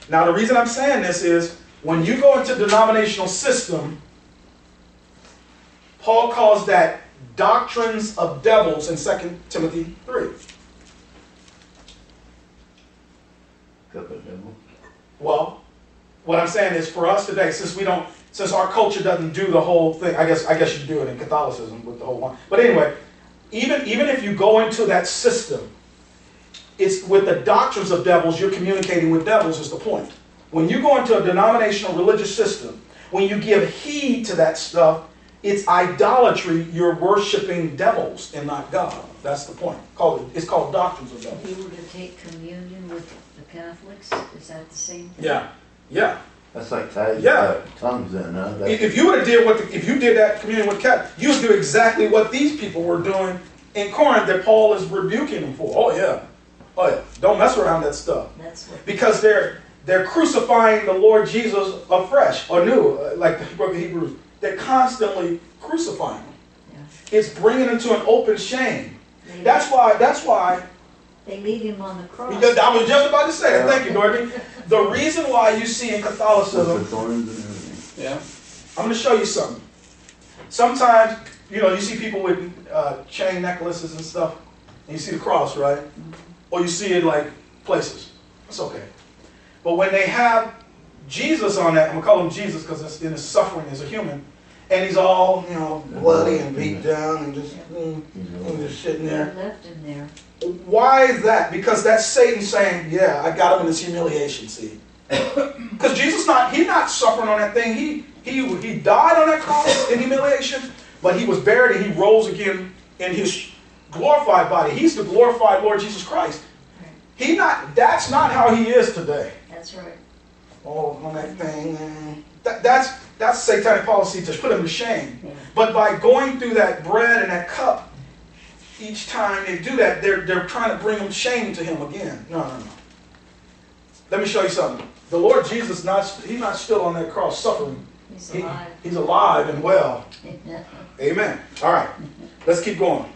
Now, the reason I'm saying this is when you go into denominational system, Paul calls that doctrines of devils in 2 Timothy 3. Cup of devil. Well, what I'm saying is for us today, since our culture doesn't do the whole thing, I guess you do it in Catholicism with the whole one. But anyway, even if you go into that system, it's with the doctrines of devils, you're communicating with devils is the point. When you go into a denominational religious system, when you give heed to that stuff, it's idolatry. You're worshiping devils and not God. That's the point. It's called doctrines of devils. If you were to take communion with the Catholics, is that the same thing? Yeah. Yeah. That's like tying tongues in, huh? If you would have did that communion with Catholics, you would do exactly what these people were doing in Corinth that Paul is rebuking them for. Oh yeah. Oh yeah. Don't mess around that stuff. That's what, because they're crucifying the Lord Jesus afresh or new, like the book of Hebrews. They're constantly crucifying them. Yeah. It's bringing them to an open shame. They that's why they leave him on the cross. Because I was just about to say that. Thank you, Dorothy. The reason why you see in Catholicism, yeah, I'm going to show you something. Sometimes, you know, you see people with chain necklaces and stuff, and you see the cross, right? Mm-hmm. Or you see it like places. That's okay. But when they have Jesus on that, I'm going to call him Jesus because that's in his suffering as a human, and he's all, you know, bloody and beat down and just, just sitting there. Left in there. Why is that? Because that's Satan saying, yeah, I got him in his humiliation seat. Because Jesus, he's not suffering on that thing. He died on that cross in humiliation, but he was buried and he rose again in his glorified body. He's the glorified Lord Jesus Christ. That's not how he is today. That's right. Oh, on that thing. That's satanic policy to put him to shame. Yeah. But by going through that bread and that cup, each time they do that, they're trying to bring shame to him again. No, no, no. Let me show you something. The Lord Jesus, he's not still on that cross suffering. He's alive. He's alive and well. Amen. Amen. All right. Let's keep going.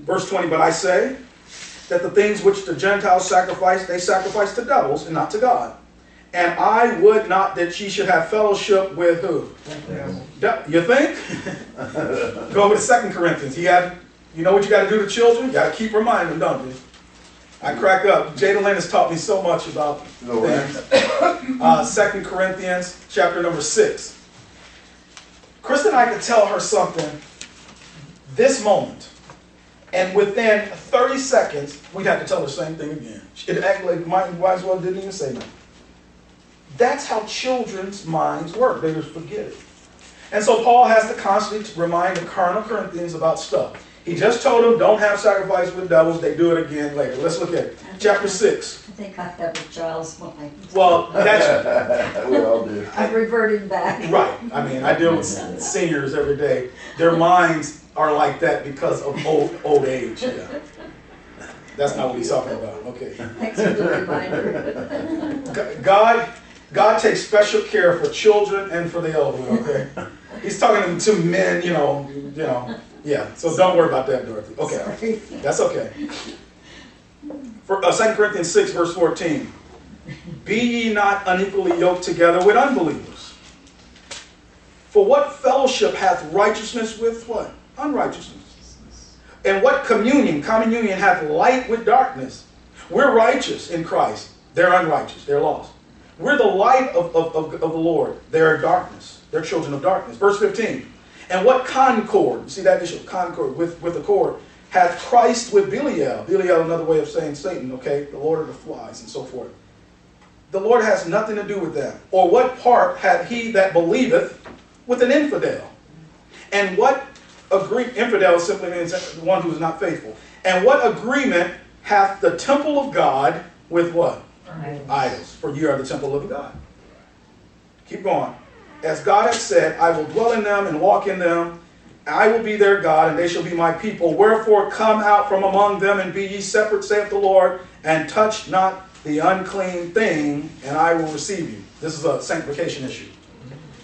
Verse 20, but I say that the things which the Gentiles sacrifice, they sacrifice to devils and not to God. And I would not that she should have fellowship with who? Yes. You think? Go over to 2 Corinthians. You know what you got to do to children? You got to keep reminding them, don't you? I crack up. Jada Lynn has taught me so much about things. 2 Corinthians chapter number 6. Kristen and I could tell her something this moment, and within 30 seconds, we'd have to tell her the same thing again. It'd act like mine might as well didn't even say nothing. That's how children's minds work. They just forget it. And so Paul has to constantly remind the carnal Corinthians about stuff. He just told them, don't have sacrifice with devils. They do it again later. Let's look at it. Chapter 6. I think I have a child's mind. Well, that's... we all do. I'm reverting back. Right. I mean, I deal with seniors every day. Their minds are like that because of old age. Yeah. That's not what he's talking about. Okay. Thanks for the reminder. God takes special care for children and for the elderly, okay? He's talking to men, you know. Yeah, so don't worry about that, Dorothy. Okay, that's okay. For 2 Corinthians 6, verse 14. Be ye not unequally yoked together with unbelievers. For what fellowship hath righteousness with what? Unrighteousness. And what communion hath light with darkness? We're righteous in Christ. They're unrighteous. They're lost. We're the light of the Lord. They're darkness. They're children of darkness. Verse 15. And what concord, see that issue, concord with accord, hath Christ with Belial? Belial, another way of saying Satan, okay? The Lord of the flies and so forth. The Lord has nothing to do with that. Or what part hath he that believeth with an infidel? And what agreement, infidel simply means one who is not faithful. And what agreement hath the temple of God with what? Idols. For you are the temple of God. Keep going. As God has said, I will dwell in them and walk in them, I will be their God, and they shall be my people. Wherefore come out from among them, and be ye separate, saith the Lord, and touch not the unclean thing, and I will receive you. This is a sanctification issue.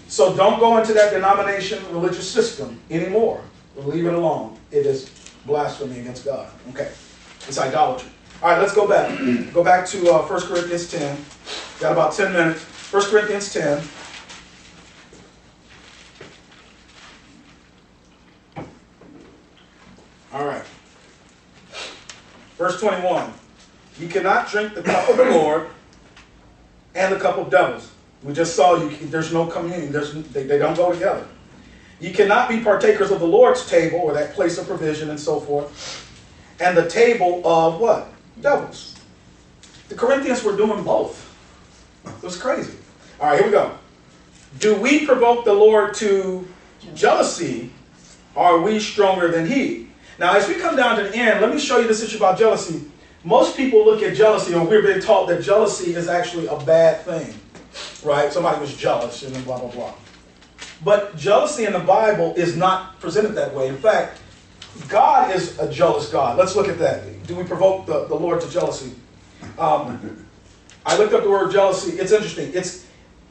So don't go into that denomination religious system anymore. Leave it alone. It is blasphemy against God. Okay. It's idolatry. All right, let's go back. Go back to 1 Corinthians 10. Got about 10 minutes. 1 Corinthians 10. All right. Verse 21. You cannot drink the cup of the Lord and the cup of devils. We just saw you. There's no communion. They don't go together. You cannot be partakers of the Lord's table, or that place of provision and so forth, and the table of what? Devils. The Corinthians were doing both. It was crazy. All right, here we go. Do we provoke the Lord to jealousy? Are we stronger than he? Now, as we come down to the end, let me show you this issue about jealousy. Most people look at jealousy, or we're being taught that jealousy is actually a bad thing, right? Somebody was jealous and then blah, blah, blah. But jealousy in the Bible is not presented that way. In fact, God is a jealous God. Let's look at that. Do we provoke the Lord to jealousy? I looked up the word jealousy. It's interesting. It's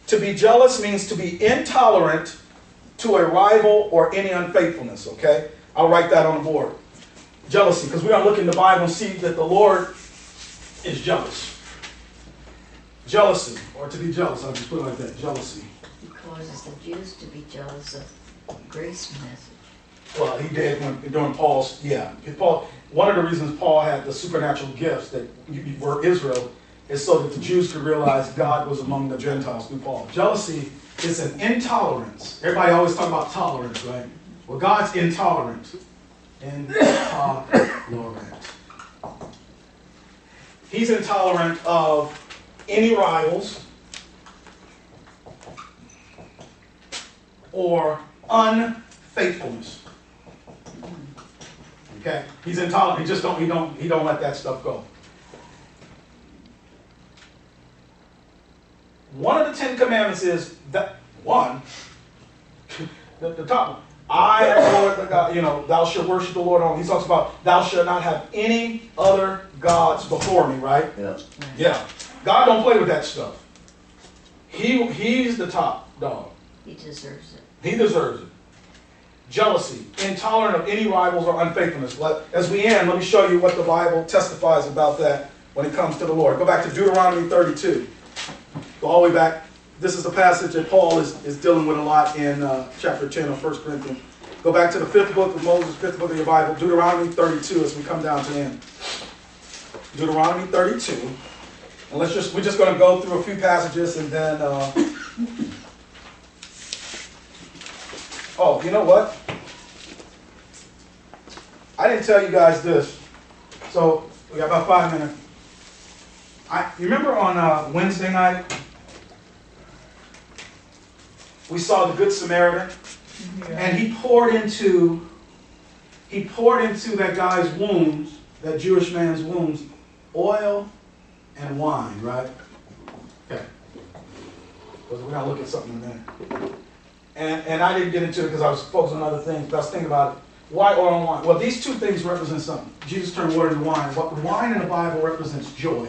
to be jealous means to be intolerant to a rival or any unfaithfulness, okay? I'll write that on the board. Jealousy, because we're going to look in the Bible and see that the Lord is jealous. Jealousy, or to be jealous, I'll just put it like that, jealousy. He causes the Jews to be jealous of grace message. Well, he did during Paul's, yeah. Paul, one of the reasons Paul had the supernatural gifts that were Israel is so that the Jews could realize God was among the Gentiles through Paul. Jealousy is an intolerance. Everybody always talks about tolerance, right? Well, God's intolerant. Intolerant. He's intolerant of any rivals or unfaithfulness. Okay, he's intolerant. He just don't let that stuff go. One of the 10 commandments is that one, the top one. I am the Lord, the God, you know, thou shalt worship the Lord only. He talks about thou shalt not have any other gods before me, right? Yeah. Yeah. God don't play with that stuff. He's the top dog. He deserves it. He deserves it. Jealousy, intolerant of any rivals or unfaithfulness. As we end, let me show you what the Bible testifies about that when it comes to the Lord. Go back to Deuteronomy 32. Go all the way back. This is the passage that Paul is dealing with a lot in chapter 10 of 1 Corinthians. Go back to the fifth book of Moses, fifth book of your Bible, Deuteronomy 32, as we come down to the end. Deuteronomy 32. And we're just going to go through a few passages and then... Oh, you know what? I didn't tell you guys this. So, we got about 5 minutes. You remember on Wednesday night... we saw the Good Samaritan, yeah. And he poured into that guy's wounds, that Jewish man's wounds, oil and wine, right? Okay. Because we're going to look at something in a minute. And I didn't get into it because I was focused on other things, but I was thinking about it. Why oil and wine? Well, these two things represent something. Jesus turned water into wine. But wine in the Bible represents joy.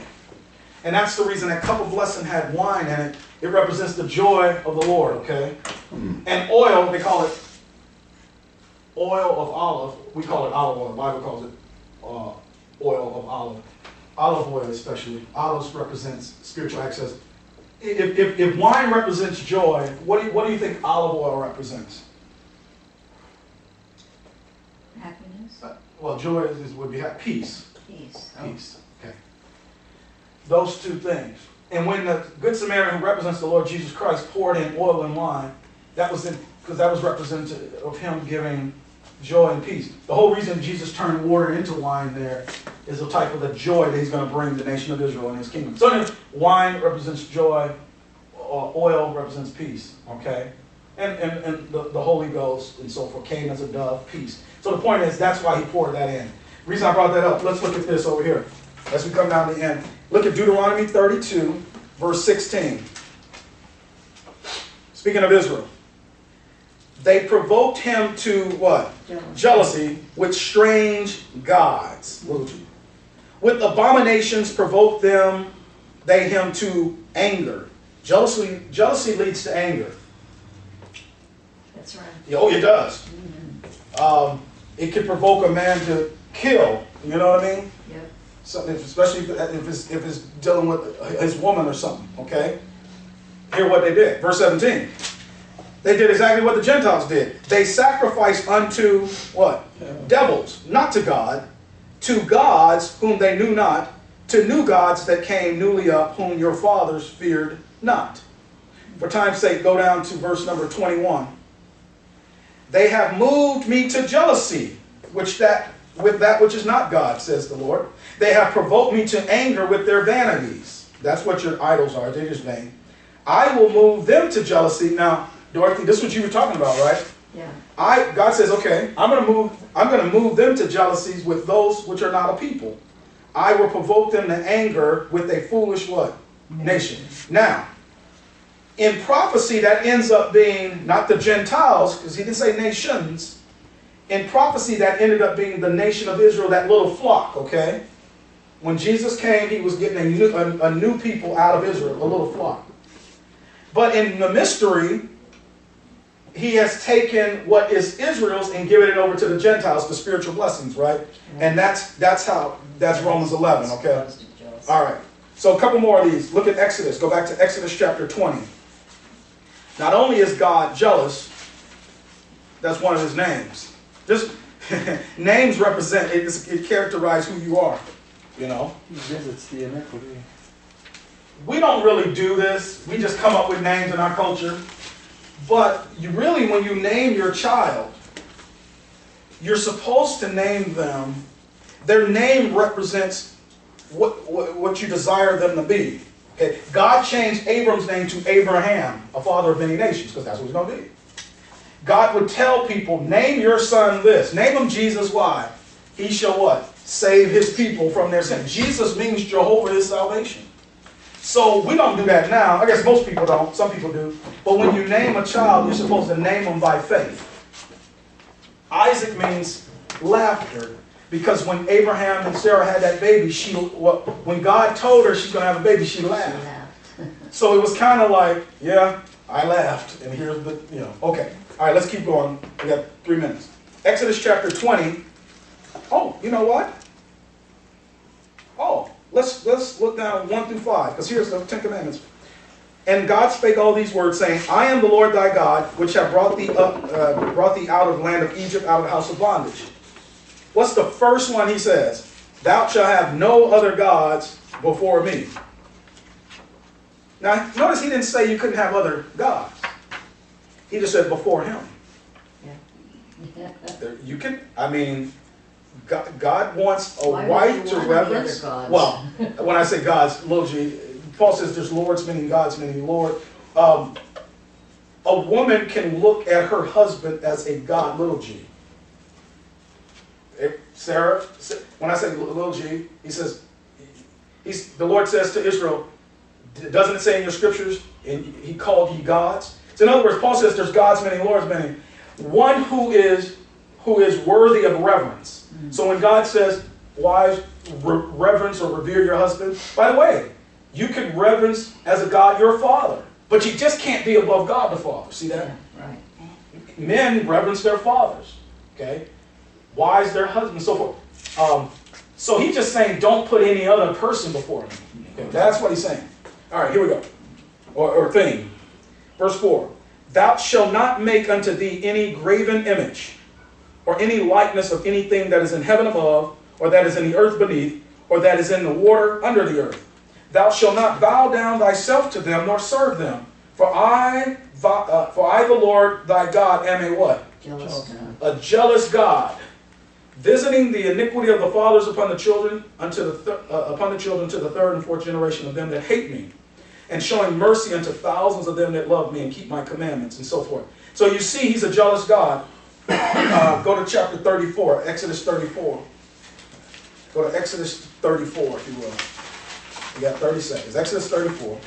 And that's the reason that cup of blessing had wine in it. It represents the joy of the Lord, okay? And oil, they call it oil of olive. We call it olive oil. The Bible calls it oil of olive. Olive oil especially. Olives represents spiritual access. If wine represents joy, what do you think olive oil represents? Happiness. Well, joy would be peace. Peace. Peace. Those two things. And when the Good Samaritan, who represents the Lord Jesus Christ, poured in oil and wine, that was because that was representative of him giving joy and peace. The whole reason Jesus turned water into wine there is the type of the joy that he's going to bring the nation of Israel in his kingdom. So then wine represents joy, oil represents peace, okay? And the Holy Ghost and so forth came as a dove, peace. So the point is, that's why he poured that in. The reason I brought that up, let's look at this over here as we come down to the end. Look at Deuteronomy 32, verse 16. Speaking of Israel. They provoked him to what? Jealousy with strange gods. With abominations provoked them, they him to anger. Jealousy leads to anger. That's right. Oh, it does. Mm-hmm. It can provoke a man to kill. You know what I mean? Yeah. So, especially if it's dealing with his woman or something. Okay. Hear what they did. Verse 17. They did exactly what the Gentiles did. They sacrificed unto what? Yeah. Devils, not to God, to gods whom they knew not, to new gods that came newly up, whom your fathers feared not. For time's sake, go down to verse number 21. They have moved me to jealousy, with that which is not God, says the Lord. They have provoked me to anger with their vanities. That's what your idols are. They just name. I will move them to jealousy. Now, Dorothy, this is what you were talking about, right? Yeah. God says, okay, I'm gonna move them to jealousies with those which are not a people. I will provoke them to anger with a foolish what? Nation. Now, in prophecy, that ends up being not the Gentiles, because he didn't say nations. In prophecy, that ended up being the nation of Israel, that little flock, okay? When Jesus came, he was getting a new people out of Israel, a little flock. But in the mystery, he has taken what is Israel's and given it over to the Gentiles for spiritual blessings, right? And that's Romans 11, okay? All right. So a couple more of these. Look at Exodus. Go back to Exodus chapter 20. Not only is God jealous, that's one of his names. Just names represent, it characterizes who you are, you know? Visits the iniquity. We don't really do this. We just come up with names in our culture. But you really, when you name your child, you're supposed to name them. Their name represents what you desire them to be. Okay? God changed Abram's name to Abraham, a father of many nations, because that's what he's going to be. God would tell people, name your son this. Name him Jesus. Why? He shall what? Save his people from their sin. Jesus means Jehovah is salvation. So we don't do that now. I guess most people don't. Some people do. But when you name a child, you're supposed to name them by faith. Isaac means laughter, because when Abraham and Sarah had that baby, when God told her she's going to have a baby, she laughed. So it was kind of like, yeah, I laughed. And here's the, you know, okay. All right, let's keep going. We got 3 minutes. Exodus chapter 20. Oh, you know what? Oh. Let's look down at 1 through 5, because here's the Ten Commandments. And God spake all these words, saying, I am the Lord thy God, which have brought thee out of the land of Egypt, out of the house of bondage. What's the first one he says? Thou shalt have no other gods before me. Now, notice he didn't say you couldn't have other gods. He just said before him. Yeah. You can, I mean... God wants a wife to reverence. Well, when I say gods, little g, Paul says there's lords, many gods, many lord. A woman can look at her husband as a god, little g. Sarah, when I say little g, he says, the Lord says to Israel, doesn't it say in your scriptures, and he called ye gods? So in other words, Paul says there's gods, many lords, many. One who is worthy of reverence. So when God says, wives, reverence or revere your husband, by the way, you can reverence as a God your father, but you just can't be above God the Father. See that? Yeah, right. Men reverence their fathers, okay? Wives their husbands, so forth. So he's just saying, don't put any other person before him. Okay? That's what he's saying. All right, here we go. Or thing. Verse 4. Thou shalt not make unto thee any graven image, or any likeness of anything that is in heaven above, or that is in the earth beneath, or that is in the water under the earth. Thou shalt not bow down thyself to them, nor serve them. For I the Lord thy God, am a what? Jealous God. A jealous God, visiting the iniquity of the fathers upon the children, to the third and fourth generation of them that hate me, and showing mercy unto thousands of them that love me and keep my commandments, and so forth. So you see, he's a jealous God. Go to chapter 34, Exodus 34. Go to Exodus 34, if you will. You got 30 seconds. Exodus 34.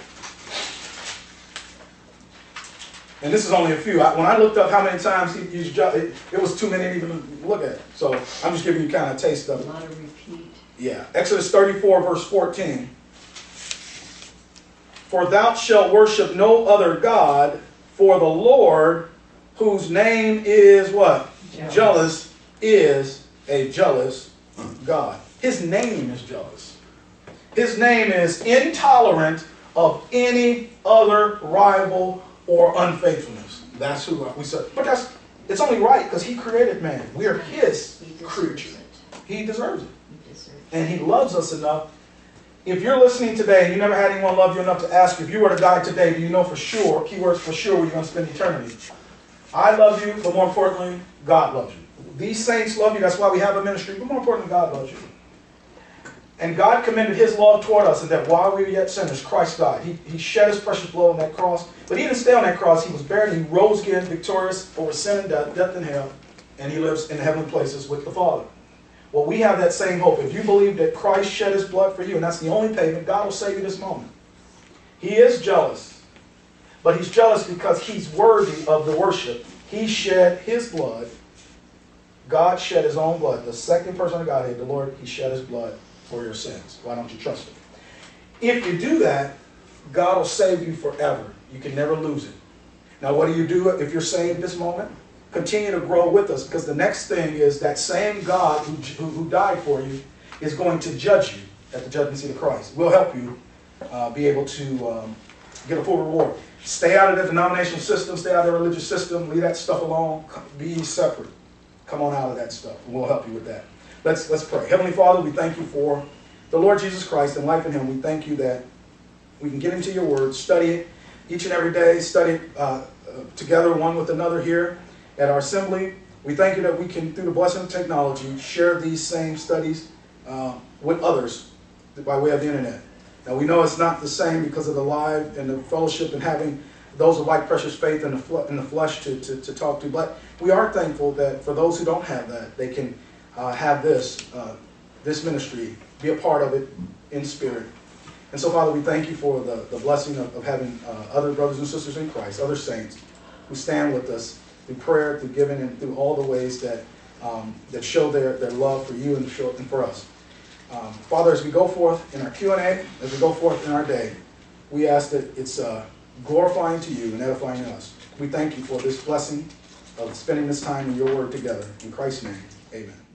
And this is only a few. When I looked up how many times he used judgment, it was too many to even look at. So I'm just giving you kind of a taste of it. A lot of repeat. Yeah. Exodus 34, verse 14. For thou shalt worship no other God, for the Lord, whose name is what? Jealous. Jealous is a jealous God. His name is jealous. His name is intolerant of any other rival or unfaithfulness. That's who we serve. But that's, it's only right because he created man. We are his creature. He deserves it. And he loves us enough. If you're listening today and you never had anyone love you enough to ask, if you were to die today, do you know for sure, keywords for sure, where you're going to spend eternity? I love you, but more importantly, God loves you. These saints love you. That's why we have a ministry. But more importantly, God loves you. And God commended his love toward us, and that while we were yet sinners, Christ died. He shed his precious blood on that cross. But he didn't stay on that cross. He was buried. He rose again victorious over sin and death and hell. And he lives in heavenly places with the Father. Well, we have that same hope. If you believe that Christ shed his blood for you, and that's the only payment, God will save you this moment. He is jealous. But he's jealous because he's worthy of the worship. He shed his blood. God shed his own blood. The second person of Godhead, the Lord, he shed his blood for your sins. Why don't you trust him? If you do that, God will save you forever. You can never lose it. Now, what do you do if you're saved this moment? Continue to grow with us, because the next thing is that same God who died for you is going to judge you at the judgment seat of Christ. We'll help you be able to get a full reward. Stay out of the denominational system. Stay out of the religious system. Leave that stuff alone. Be separate. Come on out of that stuff. We'll help you with that. Let's pray. Heavenly Father, we thank you for the Lord Jesus Christ and life in him. We thank you that we can get into your word, study it each and every day, study it together one with another here at our assembly. We thank you that we can, through the blessing of technology, share these same studies with others by way of the internet. Now, we know it's not the same because of the live and the fellowship and having those of like precious faith in the flesh to talk to, but we are thankful that for those who don't have that, they can have this ministry, be a part of it in spirit. And so, Father, we thank you for the blessing of having other brothers and sisters in Christ, other saints who stand with us through prayer, through giving, and through all the ways that, that show their love for you and for us. Father, as we go forth in our Q&A, as we go forth in our day, we ask that it's glorifying to you and edifying us. We thank you for this blessing of spending this time in your word together. In Christ's name, amen.